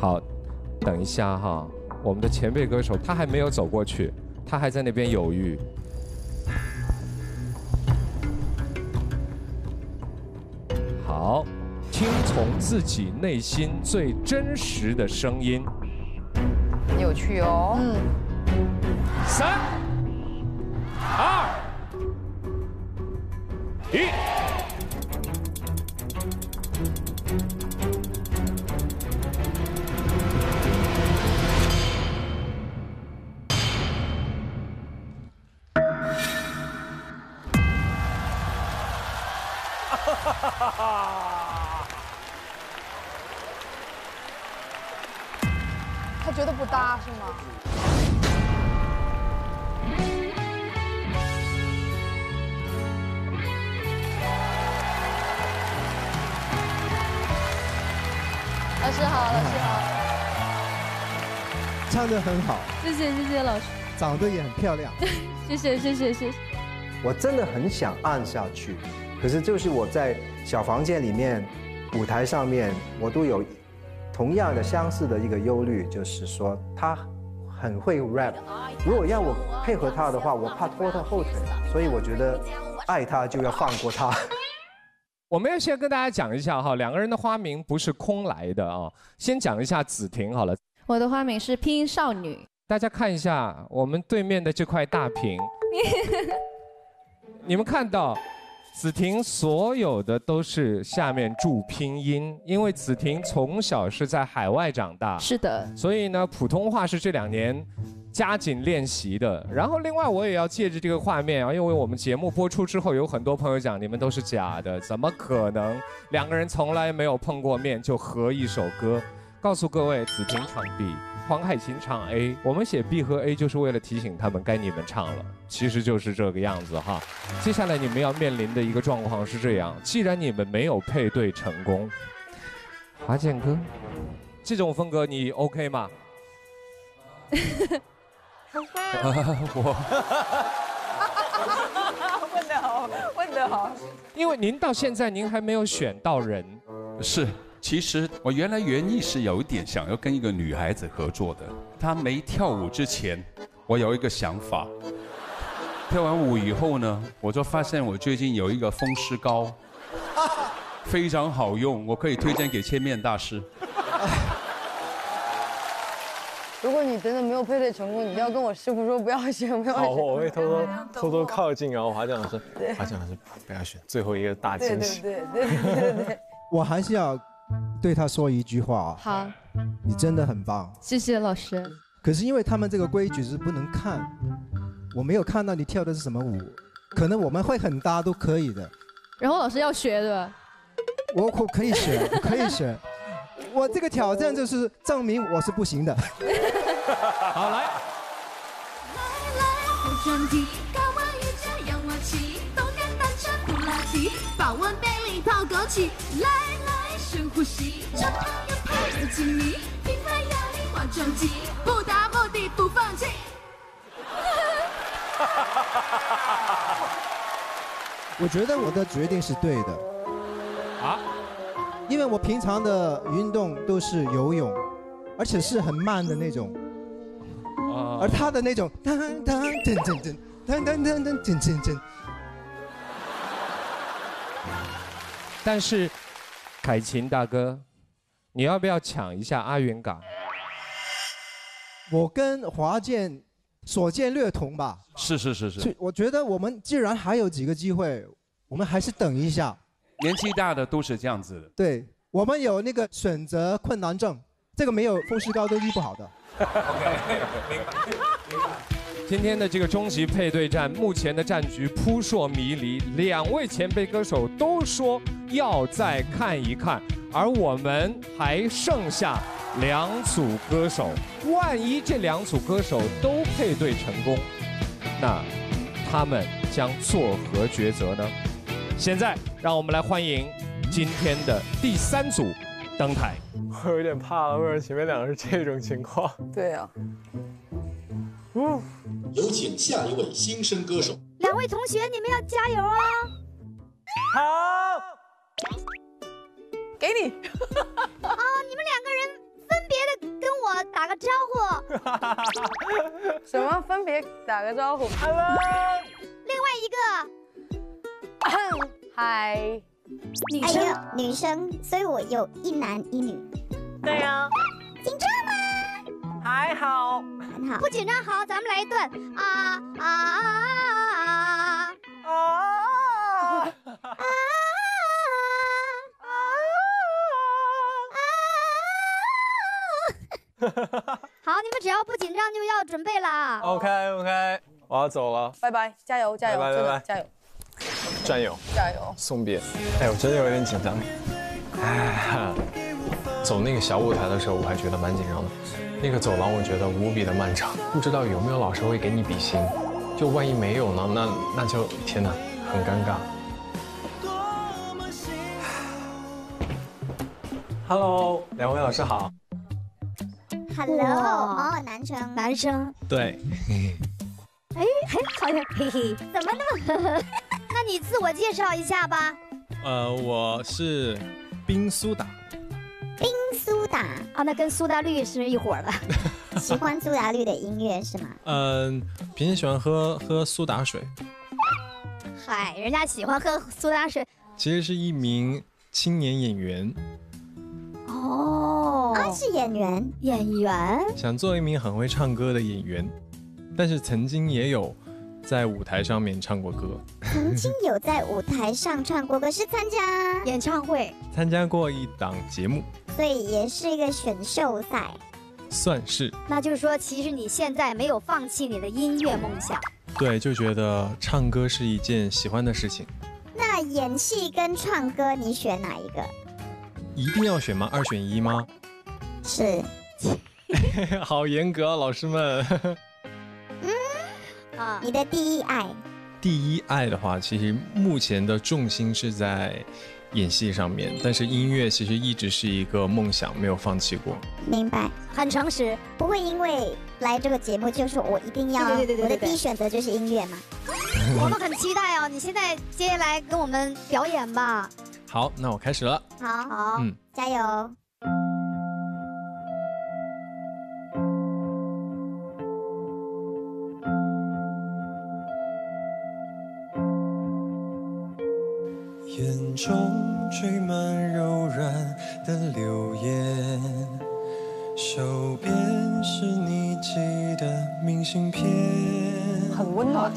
好，等一下哈，我们的前辈歌手他还没有走过去，他还在那边犹豫。 好，听从自己内心最真实的声音，很有趣哦。嗯，3、2、1。他觉得不搭是吗？老师好，老师好，唱得很好，谢谢谢谢老师，长得也很漂亮，谢谢谢谢谢谢。我真的很想按下去。 可是，就是我在小房间里面、舞台上面，我都有同样的、相似的一个忧虑，就是说他很会 rap， 如果要我配合他的话，我怕拖他后腿，所以我觉得爱他就要放过他。我们要先跟大家讲一下哈，两个人的花名不是空来的啊。先讲一下子婷好了，我的花名是拼音少女。大家看一下我们对面的这块大屏，你们看到。 子婷所有的都是下面注拼音，因为子婷从小是在海外长大，是的，所以呢，普通话是这2年加紧练习的。然后，另外我也要借着这个画面啊，因为我们节目播出之后，有很多朋友讲你们都是假的，怎么可能两个人从来没有碰过面就合一首歌？告诉各位，子婷唱 B， 黄海芹唱 A， 我们写 B 和 A 就是为了提醒他们该你们唱了，其实就是这个样子哈。接下来你们要面临的一个状况是这样：既然你们没有配对成功，华健哥，这种风格你 OK 吗？我问得好，问得好。因为您到现在您还没有选到人，是。 其实我原来原意是有一点想要跟一个女孩子合作的，她没跳舞之前，我有一个想法；跳完舞以后呢，我就发现我最近有一个风湿膏，非常好用，我可以推荐给千面大师。如果你真的没有配对成功，你要跟我师傅说不要选，不要选。好，我会偷偷靠近，然后华健老师，华健老师不要选，最后一个大惊喜。对。我还是要。 对他说一句话啊！好，你真的很棒，谢谢老师。可是因为他们这个规矩是不能看，我没有看到你跳的是什么舞，可能我们会很搭都可以的。然后老师要学的，我可以学，可以学。我这个挑战就是证明我是不行的。好来。深呼吸，张开眼，配得起你，品牌压力化妆机，不达目的不放弃。我觉得我的决定是对的。啊？因为我平常的运动都是游泳，而且是很慢的那种。而他的那种噔噔噔噔噔噔噔噔噔噔噔噔。但是。 海芹大哥，你要不要抢一下阿云嘎？我跟华健所见略同吧。是。我觉得我们既然还有几个机会，我们还是等一下。年纪大的都是这样子的。对，我们有那个选择困难症，这个没有风湿膏都医不好的。明白。 今天的这个终极配对战，目前的战局扑朔迷离，两位前辈歌手都说要再看一看，而我们还剩下2组歌手，万一这2组歌手都配对成功，那他们将作何抉择呢？现在让我们来欢迎今天的第三组登台。我有点怕了，为了前面两个是这种情况。对呀、啊。嗯。有请下一位新生歌手。两位同学，你们要加油啊！好。给你。啊，你们两个人分别的跟我打个招呼。什么分别打个招呼 ？Hello。另外一个。嗨。 女生、哎，女生，所以我有一男一女。对呀、啊，紧张吗？还好，还好，不紧张。好，咱们来一段啊啊啊啊啊啊！好，你们只要不紧张就要准备了。OK， 我要走了，拜拜，加油，加油，真的加油。 战友，加油！送别。哎，我真的有点紧张。哎，走那个小舞台的时候，我还觉得蛮紧张的。那个走廊，我觉得无比的漫长，不知道有没有老师会给你比心。就万一没有呢？那就天哪，很尴尬。Hello， 两位老师好。Hello， 哦，男生，男生。对。哎，好像嘿嘿，怎么那么？那你自我介绍一下吧。我是冰苏打。冰苏打啊，那跟苏打绿是一伙的。喜欢苏打绿的音乐是吗？嗯、平时喜欢喝苏打水。嗨，人家喜欢喝苏打水。其实是一名青年演员。哦，啊，是演员，演员。想做一名很会唱歌的演员，但是曾经也有。 在舞台上面唱过歌，曾经有在舞台上唱过歌，是参加演唱会，参加过一档节目，所以也是一个选秀赛，算是。那就是说，其实你现在没有放弃你的音乐梦想，对，就觉得唱歌是一件喜欢的事情。那演戏跟唱歌，你选哪一个？一定要选吗？2选1吗？是。好严格啊，老师们。你的第一爱，第一爱的话，其实目前的重心是在演戏上面，但是音乐其实一直是一个梦想，没有放弃过。明白，很诚实，不会因为来这个节目就是我一定要，我的第一选择就是音乐嘛。我们很期待哦，你现在接下来跟我们表演吧。好，那我开始了。好，嗯，加油。 眼中缀满柔软的流言，手边是你寄的明信片，很温暖。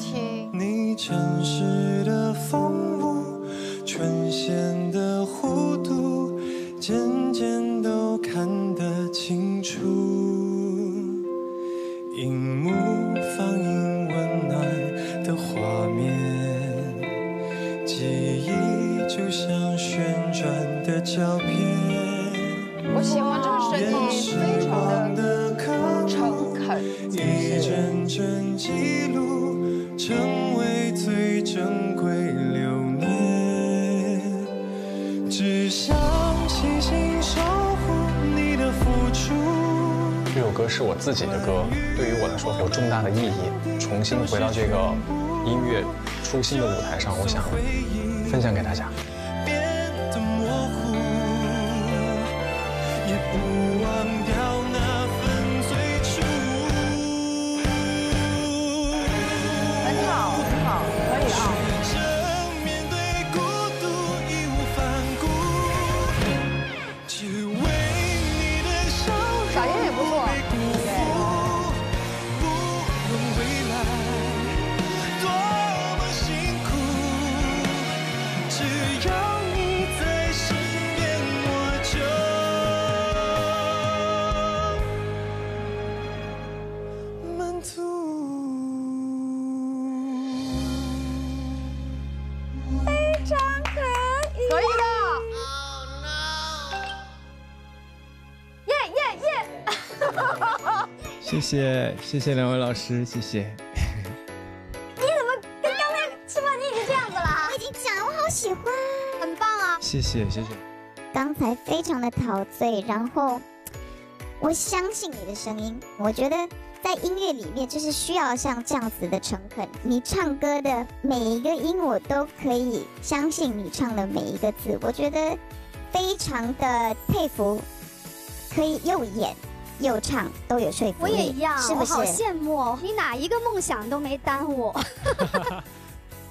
你城市的风物，唇线的弧度，渐渐都看得清楚。荧幕放映温暖的画面，记忆。 就像旋转的胶片，我喜欢这个声音，非常的诚恳，一帧帧记录，成为最珍贵留念。只想细心守护你的付出。这首歌是我自己的歌，对于我来说有重大的意义。重新回到这个音乐初心的舞台上，我想。 分享给大家。很好，很好，可以啊。小燕也不错。对。 只要你在身边，我就满足。非常可以，可以的。Oh no！ 耶耶耶！谢谢两位老师，谢谢。喜欢，很棒啊！谢谢谢谢。刚才非常的陶醉，然后我相信你的声音，我觉得在音乐里面就是需要像这样子的诚恳。你唱歌的每一个音，我都可以相信你唱的每一个字，我觉得非常的佩服，可以又演。 又唱都有说服力，我也一样，是不是？我好羡慕哦，你哪一个梦想都没耽误。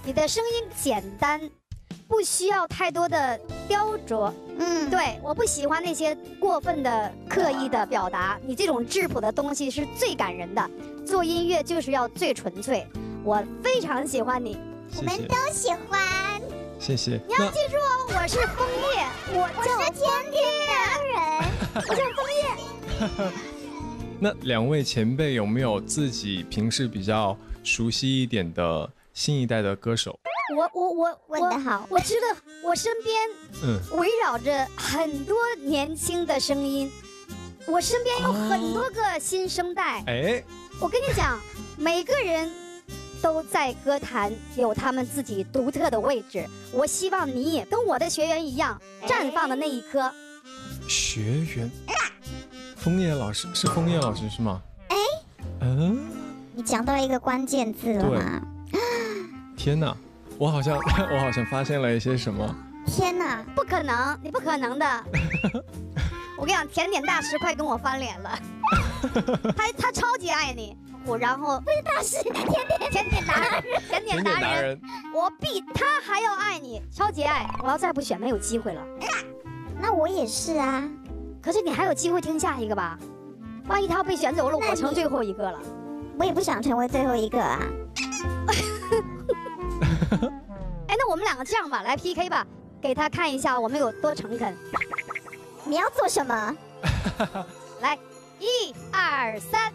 你的声音简单，不需要太多的雕琢。嗯，对，我不喜欢那些过分的刻意的表达。你这种质朴的东西是最感人的。做音乐就是要最纯粹，我非常喜欢你。我们都喜欢。谢谢。你要记住哦，我是枫叶，我是天地良人，我是枫叶。 那两位前辈有没有自己平时比较熟悉一点的新一代的歌手？我问得好，我知道我身边围绕着很多年轻的声音，我身边有很多个新生代。哎，我跟你讲，每个人都在歌坛有他们自己独特的位置。我希望你也跟我的学员一样，绽放的那一刻。学员。 枫叶老师是枫叶老师是吗？哎，嗯，你讲到一个关键字了吗？天哪，我好像发现了一些什么。天哪，不可能，你不可能的。我跟你讲，甜点大师快跟我翻脸了。他超级爱你，然后不是大师，甜点达人，我比他还要爱你，超级爱。我要再不选，没有机会了。那我也是啊。 可是你还有机会听下一个吧，万一他被选走了，我成最后一个了。我也不想成为最后一个啊。哎，那我们两个这样吧，来 PK 吧，给他看一下我们有多诚恳。你要做什么？来，1、2、3。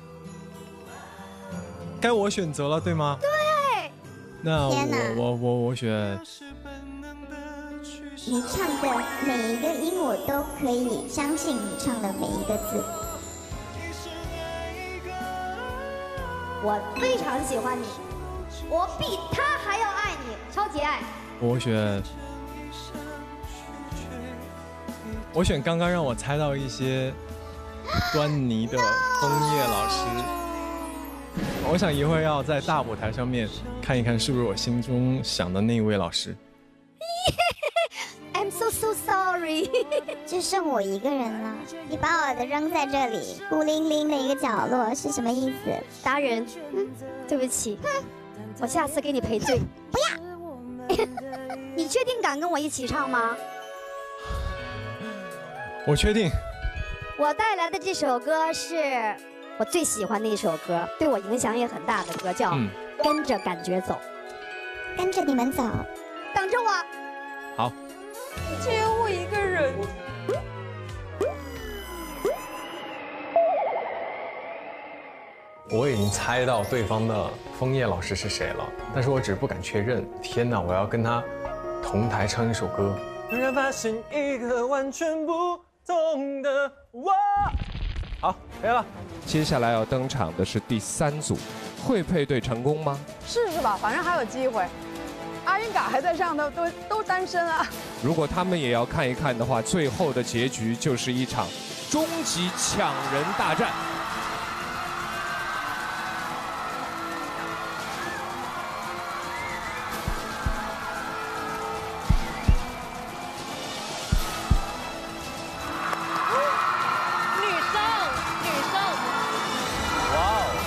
该我选择了，对吗？对。那我选。 你唱的每一个音，我都可以相信你唱的每一个字。我非常喜欢你，我比他还要爱你，超级爱。我选刚刚让我猜到一些端倪的枫叶老师。我想一会儿要在大舞台上面看一看，是不是我心中想的那一位老师。 I'm so sorry， 就剩我一个人了。你把我的扔在这里，孤零零的一个角落，是什么意思？达人，对不起，我下次给你赔罪。不要，你确定敢跟我一起唱吗？我确定。我带来的这首歌是我最喜欢的一首歌，对我影响也很大的歌，叫《跟着感觉走》，跟着你们走，等着我。 好，只有我一个人。我已经猜到对方的枫叶老师是谁了，但是我只是不敢确认。天哪，我要跟他同台唱一首歌。突然发现一个完全不同的我。好，可以了。接下来要登场的是第三组，会配对成功吗？试试吧，反正还有机会。 阿云嘎还在上头，都单身啊！如果他们也要看一看的话，最后的结局就是一场终极抢人大战。女生，哇哦！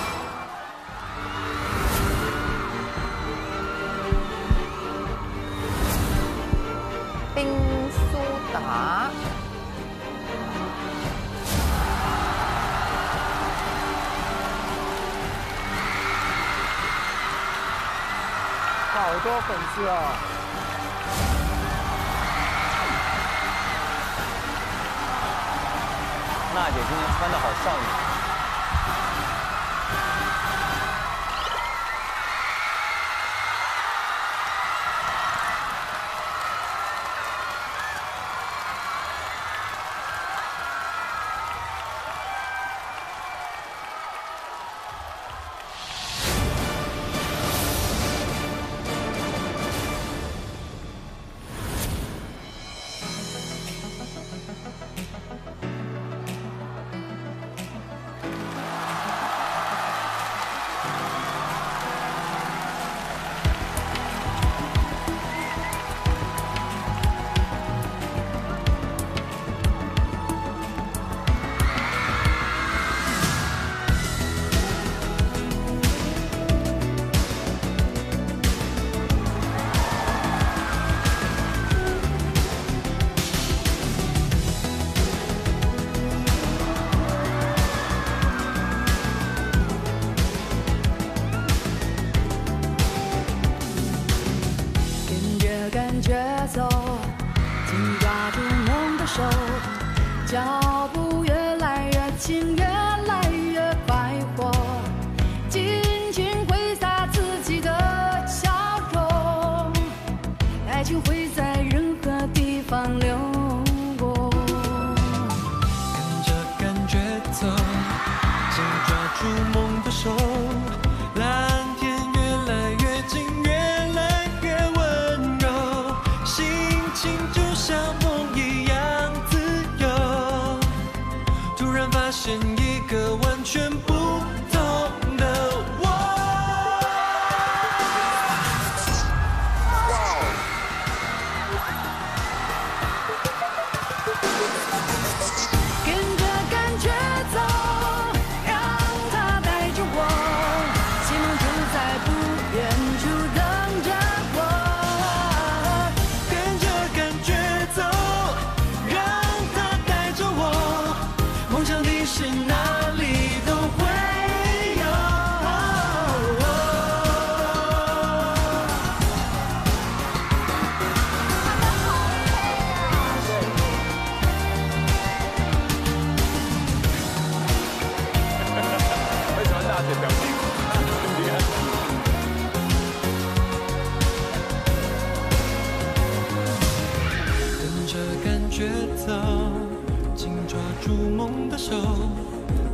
啊！好多粉丝啊！娜姐今天穿的好少女。走，紧抓住梦的手，脚步越来越轻，越来越快活，尽情挥洒自己的笑容，爱情会在任何地方流过，跟着感觉走，紧抓住梦的手。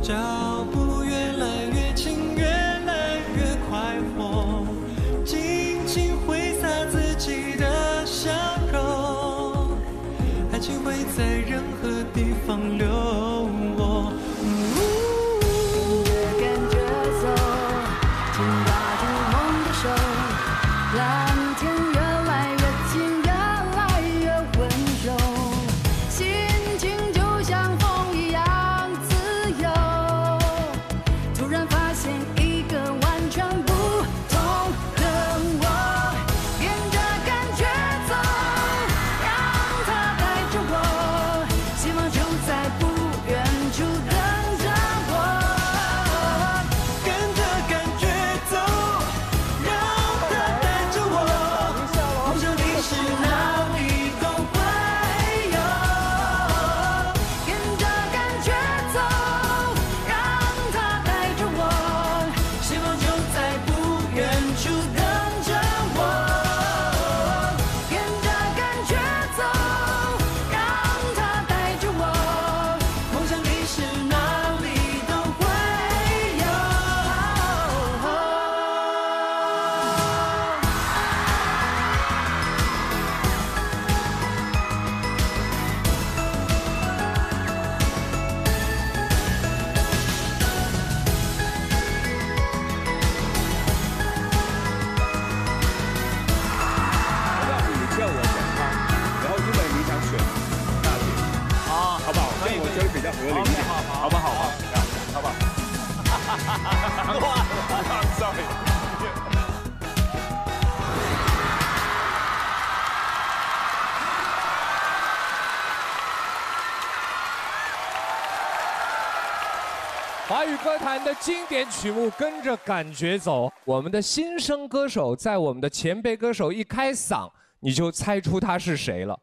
脚步越来越轻，越来越快活，尽情挥洒自己的笑容，爱情会在任何地方流过。跟着感觉走，紧抓住梦的手，蓝天越来越近，越来越温柔，心情就像风一样。 华语歌坛的经典曲目，跟着感觉走。我们的新生歌手，在我们的前辈歌手一开嗓，你就猜出他是谁了。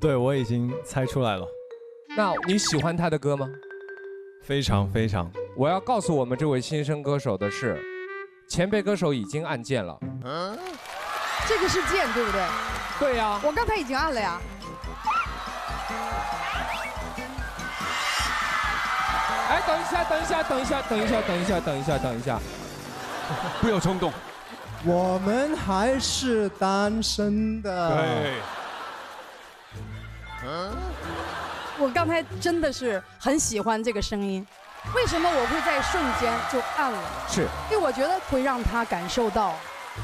对，我已经猜出来了。那你喜欢他的歌吗？非常非常。我要告诉我们这位新生歌手的是，前辈歌手已经按键了。嗯，这个是键对不对？对呀。我刚才已经按了呀。 哎，等一下，等一下，等一下，等一下，等一下，等一下，等一下，不要冲动。我们还是单身的。对。嗯。我刚才真的是很喜欢这个声音，为什么我会在瞬间就按了？是，因为我觉得会让他感受到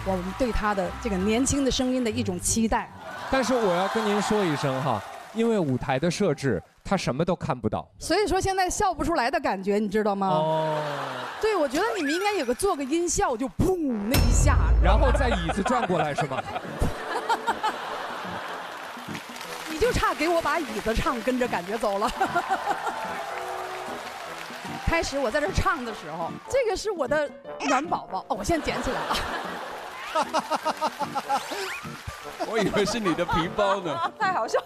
我们对他的这个年轻的声音的一种期待。但是我要跟您说一声哈，因为舞台的设置。 他什么都看不到，所以说现在笑不出来的感觉，你知道吗？哦，对，我觉得你们应该有个做个音效，就砰那一下，然后再椅子转过来是吗？你就差给我把椅子唱跟着感觉走了。开始我在这唱的时候，这个是我的暖宝宝，哦，我现在捡起来了。我以为是你的皮包呢。太好笑，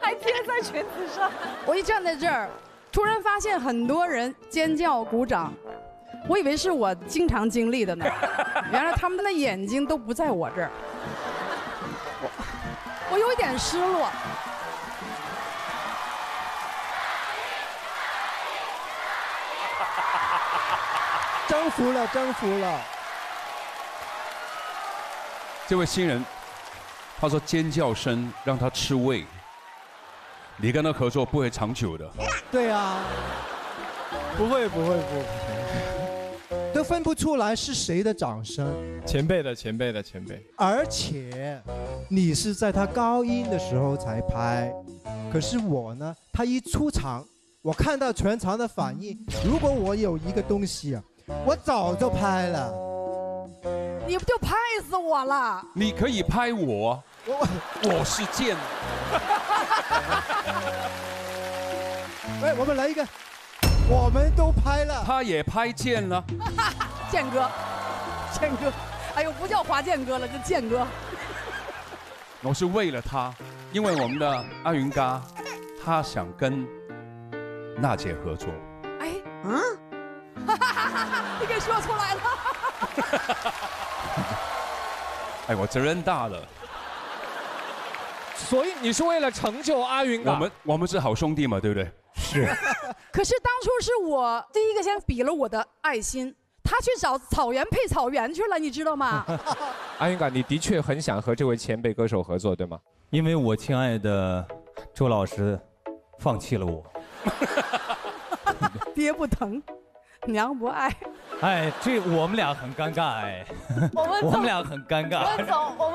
还贴在裙子上。我一站在这儿，突然发现很多人尖叫鼓掌，我以为是我经常经历的呢，原来他们的眼睛都不在我这儿。我有一点失落。 征服了，征服了！这位新人，他说尖叫声让他吃味。你跟他合作不会长久的。对啊，不会，都分不出来是谁的掌声。前辈的。而且，你是在他高音的时候才拍，可是我呢，他一出场，我看到全场的反应，如果我有一个东西啊。 我早就拍了，你不就拍死我了？你可以拍我，我是贱。哎，我们来一个，我们都拍了，他也拍贱了。建哥，哎呦，不叫华建哥了，叫建哥。我是为了他，因为我们的阿云嘎，他想跟娜姐合作。哎，嗯。 你给说出来了！哎，我责任大了。所以你是为了成就阿云嘎？我们是好兄弟嘛，对不对？是。可是当初是我第一个先比了我的爱心，他去找草原配草原去了，你知道吗？阿云嘎，你的确很想和这位前辈歌手合作，对吗？因为我亲爱的周老师放弃了我。爹不疼。 娘不爱，哎，这我们俩很尴尬哎，我们俩很尴尬，我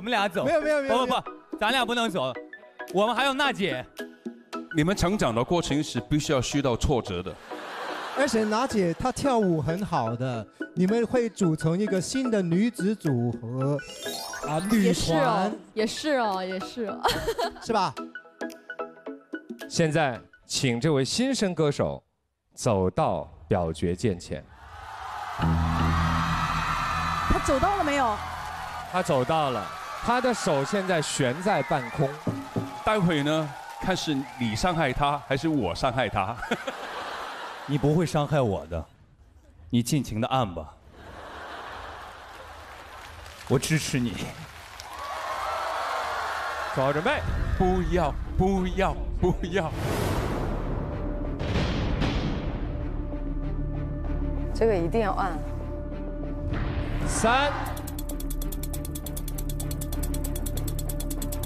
们俩走，没有，不，咱俩不能走，我们还有娜姐，你们成长的过程是必须要遇到挫折的，而且娜姐她跳舞很好的，你们会组成一个新的女子组合，啊，女团，也是哦，是吧？现在请这位新生歌手。 走到表决键前，他走到了没有？他走到了，他的手现在悬在半空。待会呢，看是你伤害他，还是我伤害他？你不会伤害我的，你尽情的按吧，我支持你。做好准备，不要。 这个一定要按。3、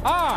2、1。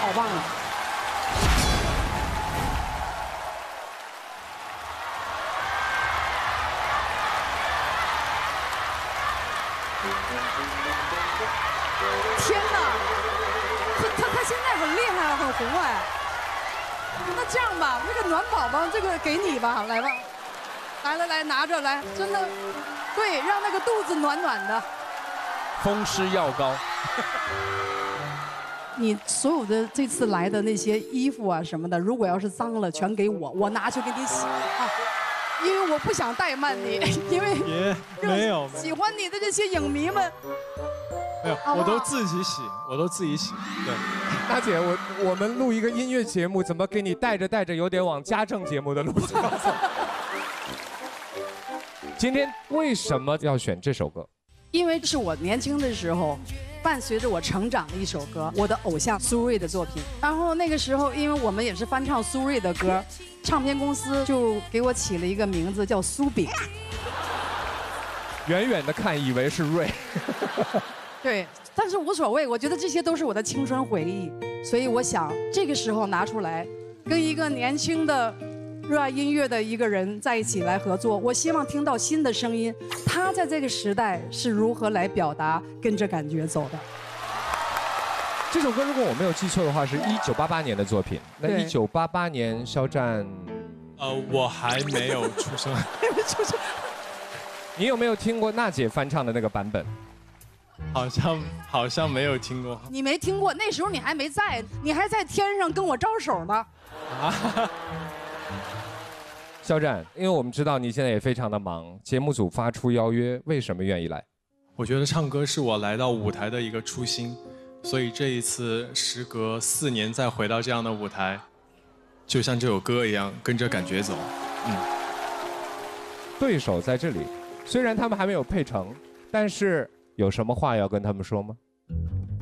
好棒啊！天哪，他现在很厉害，很红哎。那这样吧，那个暖宝宝，这个给你吧，来吧，来，拿着来，真的，对，让那个肚子暖暖的。风湿药膏。你所有的这次来的那些衣服啊什么的，如果要是脏了，全给我，我拿去给你洗啊。因为我不想怠慢你，因为没有喜欢你的这些影迷们。没有，我都自己洗。对，大姐，我们录一个音乐节目，怎么给你带着有点往家政节目的路子？今天为什么要选这首歌？因为是我年轻的时候，伴随着我成长的一首歌，我的偶像苏芮的作品。然后那个时候，因为我们也是翻唱苏芮的歌，唱片公司就给我起了一个名字叫苏饼。 远远的看，以为是瑞。对，但是无所谓，我觉得这些都是我的青春回忆，所以我想这个时候拿出来，跟一个年轻的、热爱音乐的一个人在一起来合作，我希望听到新的声音，他在这个时代是如何来表达，跟着感觉走的。这首歌如果我没有记错的话，是1988年的作品。那1988年，肖战，我还没有出生。你有没有听过娜姐翻唱的那个版本？好像没有听过。你没听过？那时候你还没在，你还在天上跟我招手呢。啊！肖战，因为我们知道你现在也非常的忙，节目组发出邀约，为什么愿意来？我觉得唱歌是我来到舞台的一个初心，所以这一次时隔4年再回到这样的舞台，就像这首歌一样，跟着感觉走。嗯。对手在这里。 虽然他们还没有配成，但是有什么话要跟他们说吗？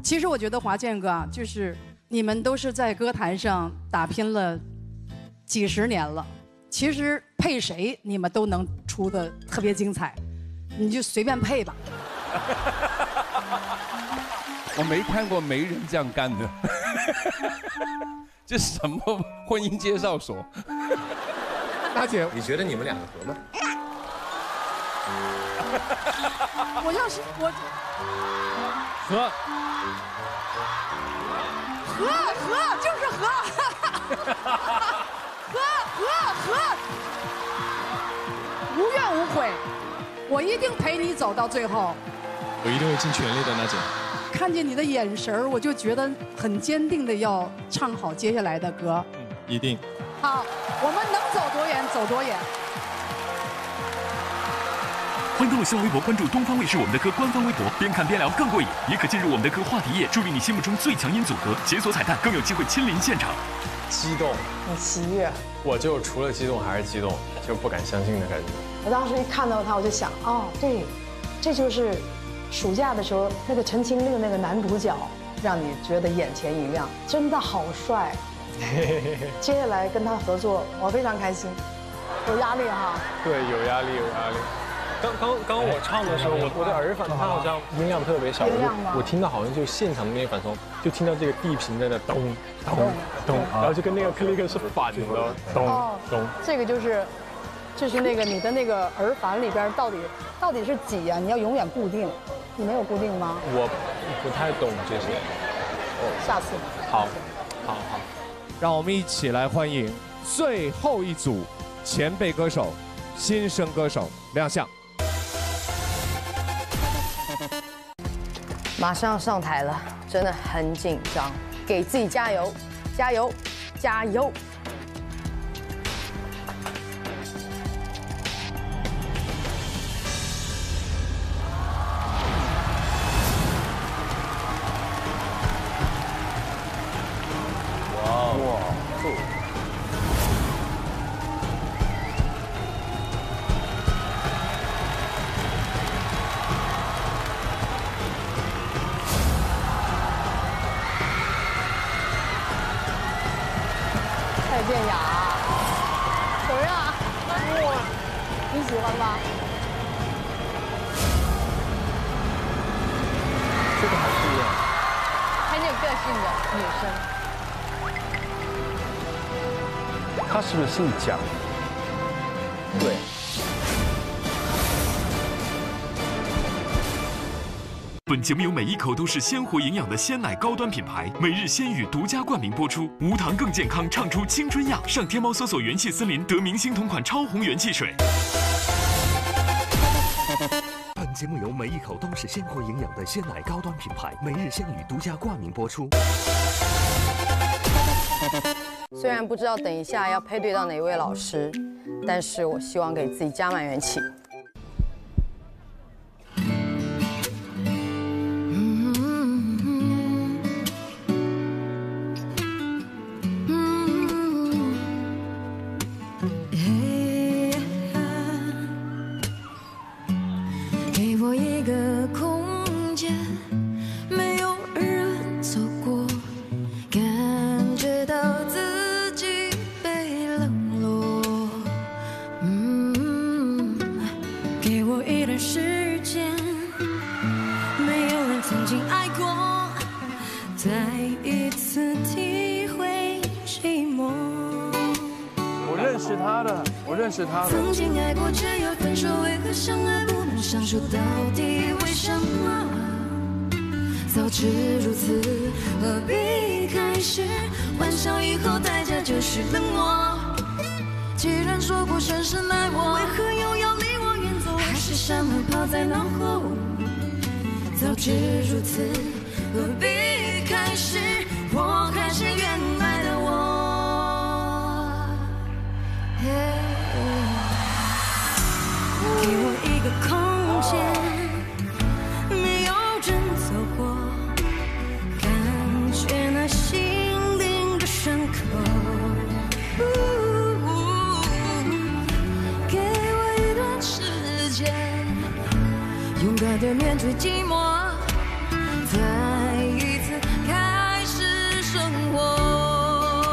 其实我觉得华健哥啊，就是你们都是在歌坛上打拼了几十年了，其实配谁你们都能出的特别精彩，你就随便配吧。我没看过没人这样干的，这什么婚姻介绍所？大姐，你觉得你们两个合吗？ 我要是我和就是和和无怨无悔，我一定陪你走到最后。我一定会尽全力的，娜姐。看见你的眼神我就觉得很坚定的要唱好接下来的歌。嗯，一定。好，我们能走多远走多远。 欢度新浪微博，关注东方卫视我们的歌官方微博，边看边聊更过瘾。也可进入我们的歌话题页，助力你心目中最强音组合，解锁彩蛋，更有机会亲临现场。激动，我喜悦，我就除了激动还是激动，就不敢相信的感觉。我当时一看到他，我就想，哦，对，这就是暑假的时候那个《陈情令》那个男主角，让你觉得眼前一亮，真的好帅。接下来跟他合作，我非常开心。有压力哈？对，有压力，有压力。 刚我唱的时候，我的耳返它好像音量特别小，我听到好像就现场的那个反松，就听到这个地平在那咚咚咚，然后就跟那个 click 是反的咚咚。这个就是那个你的那个耳返里边到底是几呀？你要永远固定，你没有固定吗？我不太懂这些，下次好，让我们一起来欢迎最后一组前辈歌手、新生歌手亮相。 马上要上台了，真的很紧张，给自己加油，加油，加油！哇，酷！是不是姓蒋？对。本节目由每一口都是鲜活营养的鲜奶高端品牌每日鲜语独家冠名播出，无糖更健康，唱出青春样。上天猫搜索元气森林，得明星同款超红元气水。本节目由每一口都是鲜活营养的鲜奶高端品牌每日鲜语独家冠名播出。 虽然不知道等一下要配对到哪位老师，但是我希望给自己加满元气。 曾经爱过，只有分手，为何相爱不能相守？到底为什么？早知如此，何必开始？玩笑以后，代价就是冷漠。既然说过深深爱我，为何又要离我远走？海誓山盟抛在脑后。早知如此，何必开始？我还是原来的我。 给我一个空间，没有人走过，感觉那心灵的伤口。给我一段时间，勇敢的面对寂寞，再一次开始生活。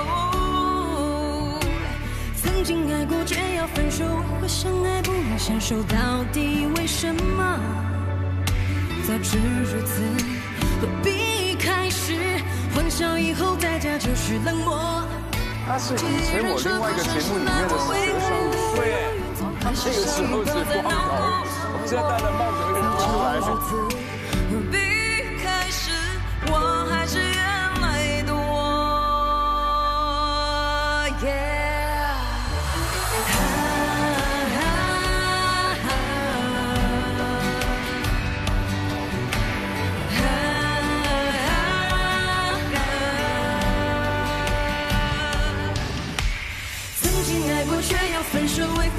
曾经爱过，却要分手，我相爱不。 相守到底为什么？早知如此，何必开始？欢笑以后，代价就是冷漠。他是以前我另外一个节目里面的学生，对，他那个时候是光头，我们现在戴了帽子，一个人出来了。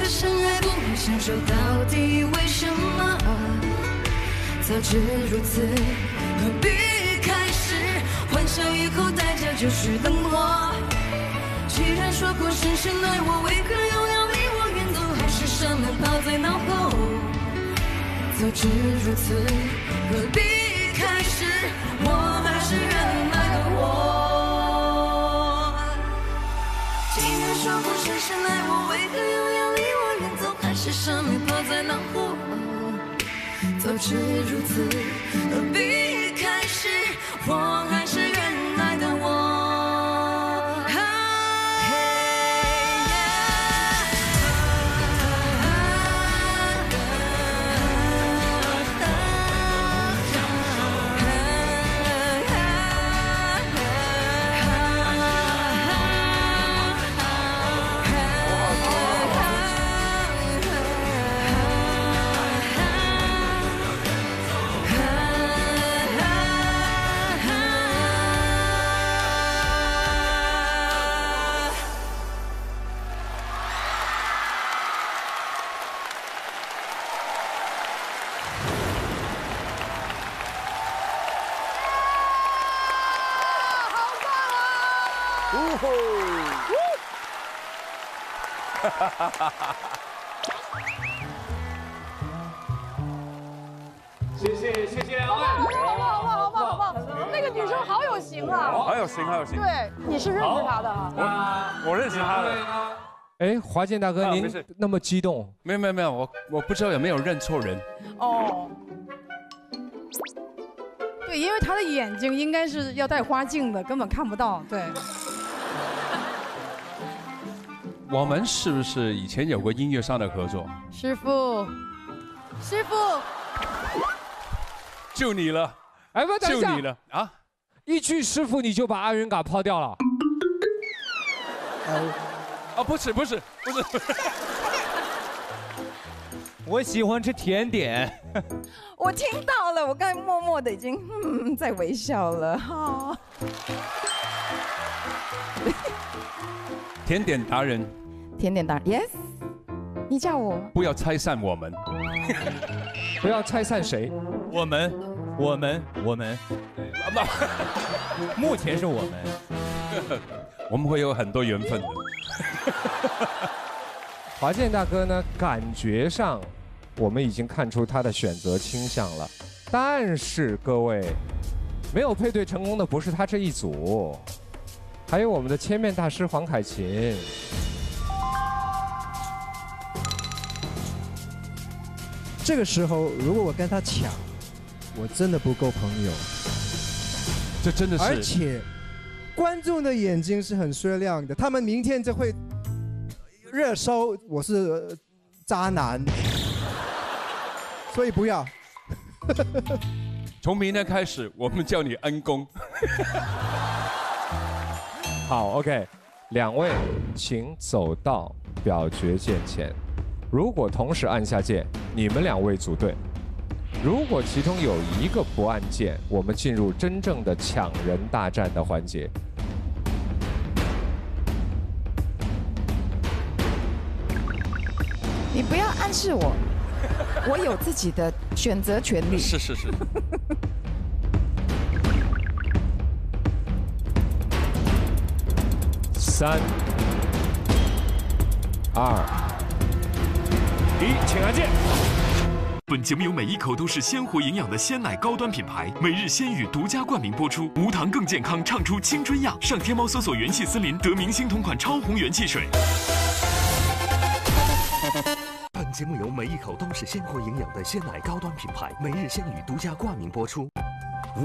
相爱不能相守，到底为什么？早知如此，何必开始？欢笑以后，代价就是冷漠。既然说过深深爱我，为何又要离我远走？海誓山盟抛在脑后。早知如此，何必开始？我还是原来的我。既然说过深深爱我，为何又要？ 是生命抛在脑后，早知如此，何必开始？我还是原来的我。 谢谢两位，好棒！那个女生好有型啊，好有型。对，你是认识她的啊？我认识她的。哎，华健大哥，您那么激动？没有，我不知道有没有认错人。哦。对，因为她的眼睛应该是要戴花镜的，根本看不到。对。 我们是不是以前有过音乐上的合作？师傅，就你了！哎，不，等一下，就你了啊！一句师傅你就把阿云嘎抛掉了？啊，不是，我喜欢吃甜点。我听到了，我刚才默默的已经在微笑了哈。甜点达人，yes。你叫我不要拆散我们，不要拆散谁？我们，目前是我们，我们会有很多缘分的。华健大哥呢，感觉上我们已经看出他的选择倾向了，但是各位，没有配对成功的不是他这一组，还有我们的千面大师黄凯芹。 这个时候，如果我跟他抢，我真的不够朋友。这真的是，而且观众的眼睛是很雪亮的，他们明天就会热搜我是渣男，所以不要。从明天开始，我们叫你恩公。好 ，OK， 两位，请走到表决键前。 如果同时按下键，你们两位组队；如果其中有一个不按键，我们进入真正的抢人大战的环节。你不要暗示我，我有自己的选择权利。是是是。3、2、1，请按键。本节目由每一口都是鲜活营养的鲜奶高端品牌每日鲜语独家冠名播出，无糖更健康，唱出青春样。上天猫搜索元气森林，得明星同款超红元气水。本节目由每一口都是鲜活营养的鲜奶高端品牌每日鲜语独家冠名播出。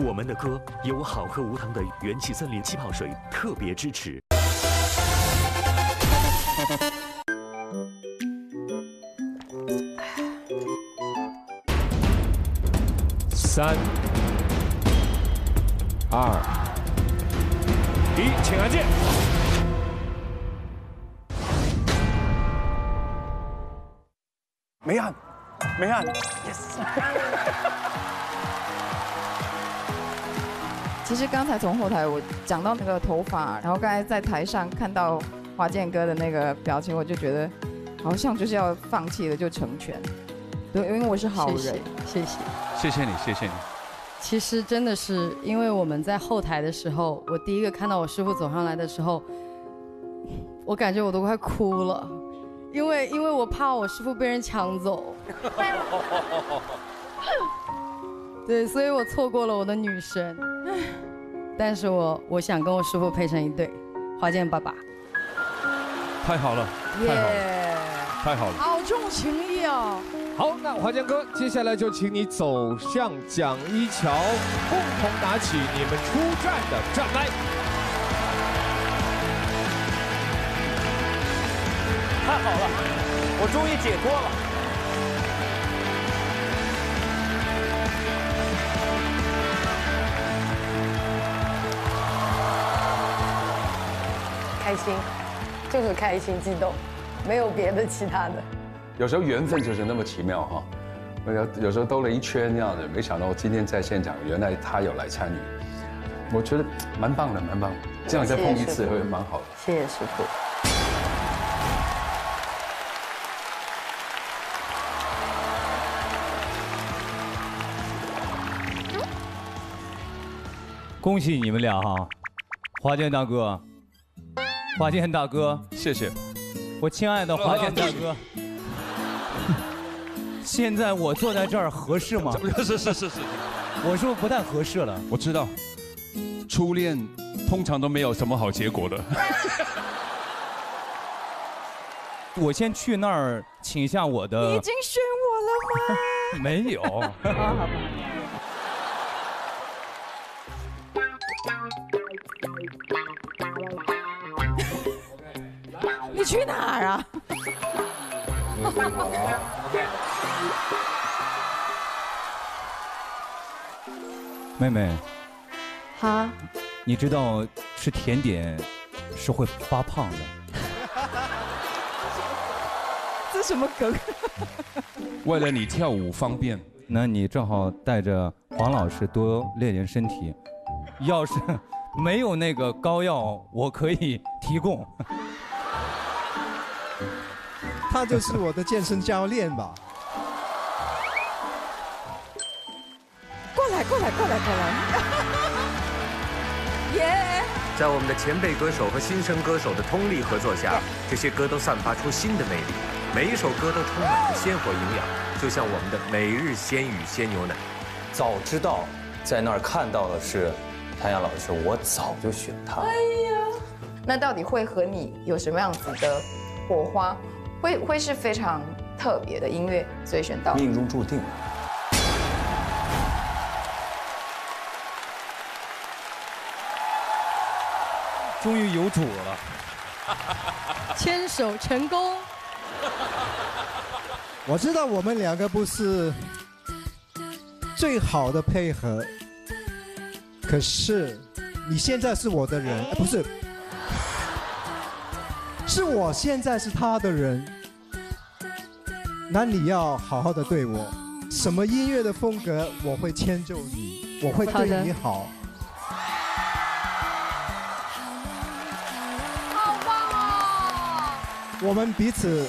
我们的歌有好喝无糖的元气森林气泡水特别支持。 3、2、1，请按键。没按，没按 ，yes。其实刚才从后台我讲到那个头发，然后刚才在台上看到华健哥的那个表情，我就觉得好像就是要放弃了，就成全。 对，因为我是好人，谢谢，谢谢你。其实真的是因为我们在后台的时候，我第一个看到我师傅走上来的时候，我感觉我都快哭了，因为我怕我师傅被人抢走。对，所以我错过了我的女神，但是我想跟我师傅配成一对，华健爸爸。太好了，太好了，好重情义哦。 好，那华健哥，接下来就请你走向蒋一桥，共同拿起你们出战的战牌。太好了，我终于解脱了。 开心，就是开心激动，没有别的其他的。 有时候缘分就是那么奇妙哈，有时候兜了一圈那样的，没想到我今天在现场，原来他有来参与，我觉得蛮棒的，这样再碰一次会蛮好的。谢谢师傅。恭喜你们俩哈，华健大哥，谢谢，我亲爱的华健大哥。 现在我坐在这儿合适吗？是。我是不是不太合适了？我知道，初恋通常都没有什么好结果的。我先去那儿请一下我的。你已经选我了吗？没有。好吧。你去哪儿啊？ 妹妹，好，你知道吃甜点是会发胖的。这什么梗？为了你跳舞方便，那你正好带着黄老师多练练身体。要是没有那个膏药，我可以提供。 他他就是我的健身教练吧。过来！耶！在我们的前辈歌手和新生歌手的通力合作下，这些歌都散发出新的魅力，每一首歌都充满着鲜活营养，就像我们的每日鲜语鲜牛奶。早知道在那儿看到的是谭雅老师，我早就选他。哎呀，那到底会和你有什么样子的火花？会是非常特别的音乐，所以选到命中注定。 终于有主了，牵手成功。我知道我们两个不是最好的配合，可是你现在是我的人，不是，是我现在是他的人。那你要好好的对我，什么音乐的风格我会迁就你，我会对你好。 我们彼此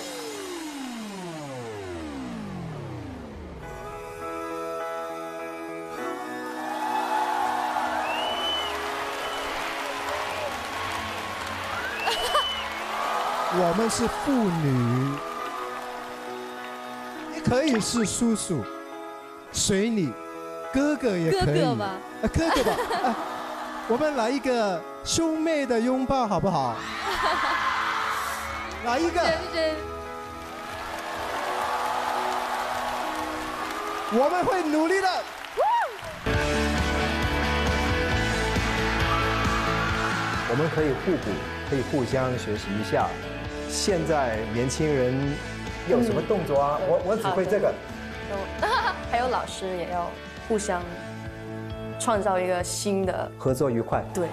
我们是父女，也可以是叔叔、随你，哥哥也可以，哥哥吧，我们来一个兄妹的拥抱，好不好？ 来一个！我们会努力的。我们可以互补，可以互相学习一下。现在年轻人有什么动作啊？我只会这个。还有老师也要互相创造一个新的合作愉快。对。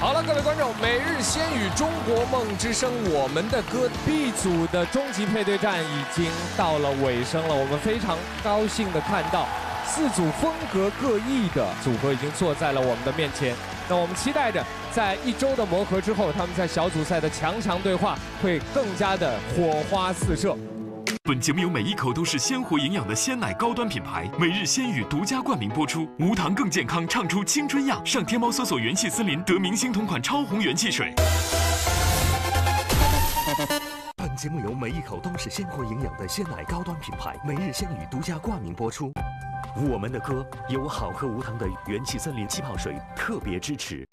好了，各位观众，《每日鲜语中国梦之声》我们的歌 B 组的终极配对战已经到了尾声了。我们非常高兴地看到，四组风格各异的组合已经坐在了我们的面前。那我们期待着，在一周的磨合之后，他们在小组赛的强强对话会更加的火花四射。本节目由每一口都是鲜活营养的鲜奶高端品牌每日鲜语独家冠名播出，无糖更健康，唱出青春样。上天猫搜索元气森林，得明星同款超红元气水。本节目由每一口都是鲜活营养的鲜奶高端品牌每日鲜语独家冠名播出。我们的歌有好喝无糖的元气森林气泡水特别支持。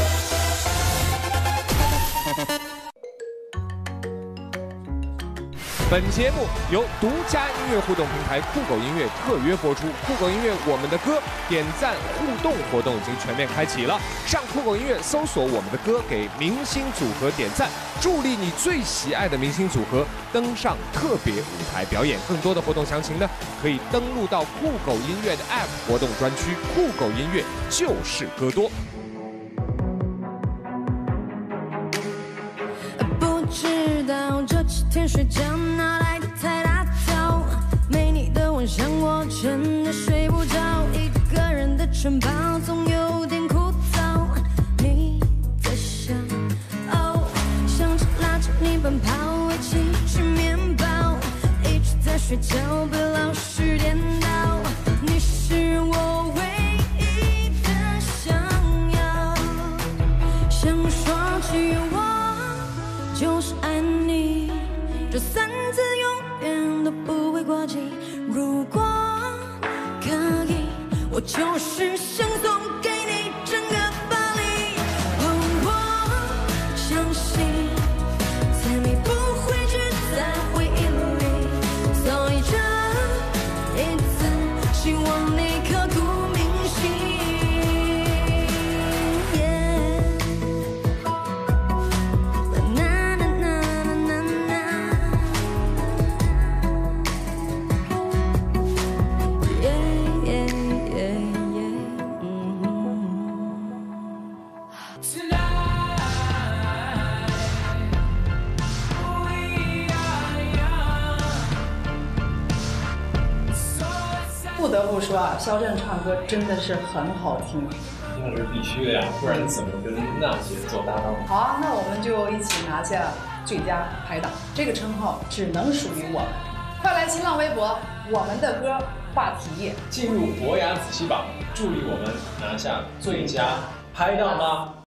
本节目由独家音乐互动平台酷狗音乐特约播出。酷狗音乐我们的歌点赞互动活动已经全面开启了，上酷狗音乐搜索我们的歌，给明星组合点赞，助力你最喜爱的明星组合登上特别舞台表演。更多的活动详情呢，可以登录到酷狗音乐的 App 活动专区。酷狗音乐就是歌多。 知道这几天睡觉哪来的太大早？没你的晚上我真的睡不着，一个人的城堡总有点枯燥。你在想，哦，想着拉着你奔跑，一起吃面包，一直在睡觉被老师颠倒。你是我唯一的想要，想说起我。 就是爱你，这三字永远都不会过期。如果可以，我就是想送给你整个巴黎。哦，我相信，猜你不会只在回忆里，所以这一次，希望你刻骨铭心。 不得不说啊，肖战唱歌真的是很好听。那是必须的呀，不然怎么跟娜姐做搭档？好啊，那我们就一起拿下最佳拍档这个称号，只能属于我们。快来新浪微博，我们的歌话题进入伯牙子期榜，助力我们拿下最佳拍档吧。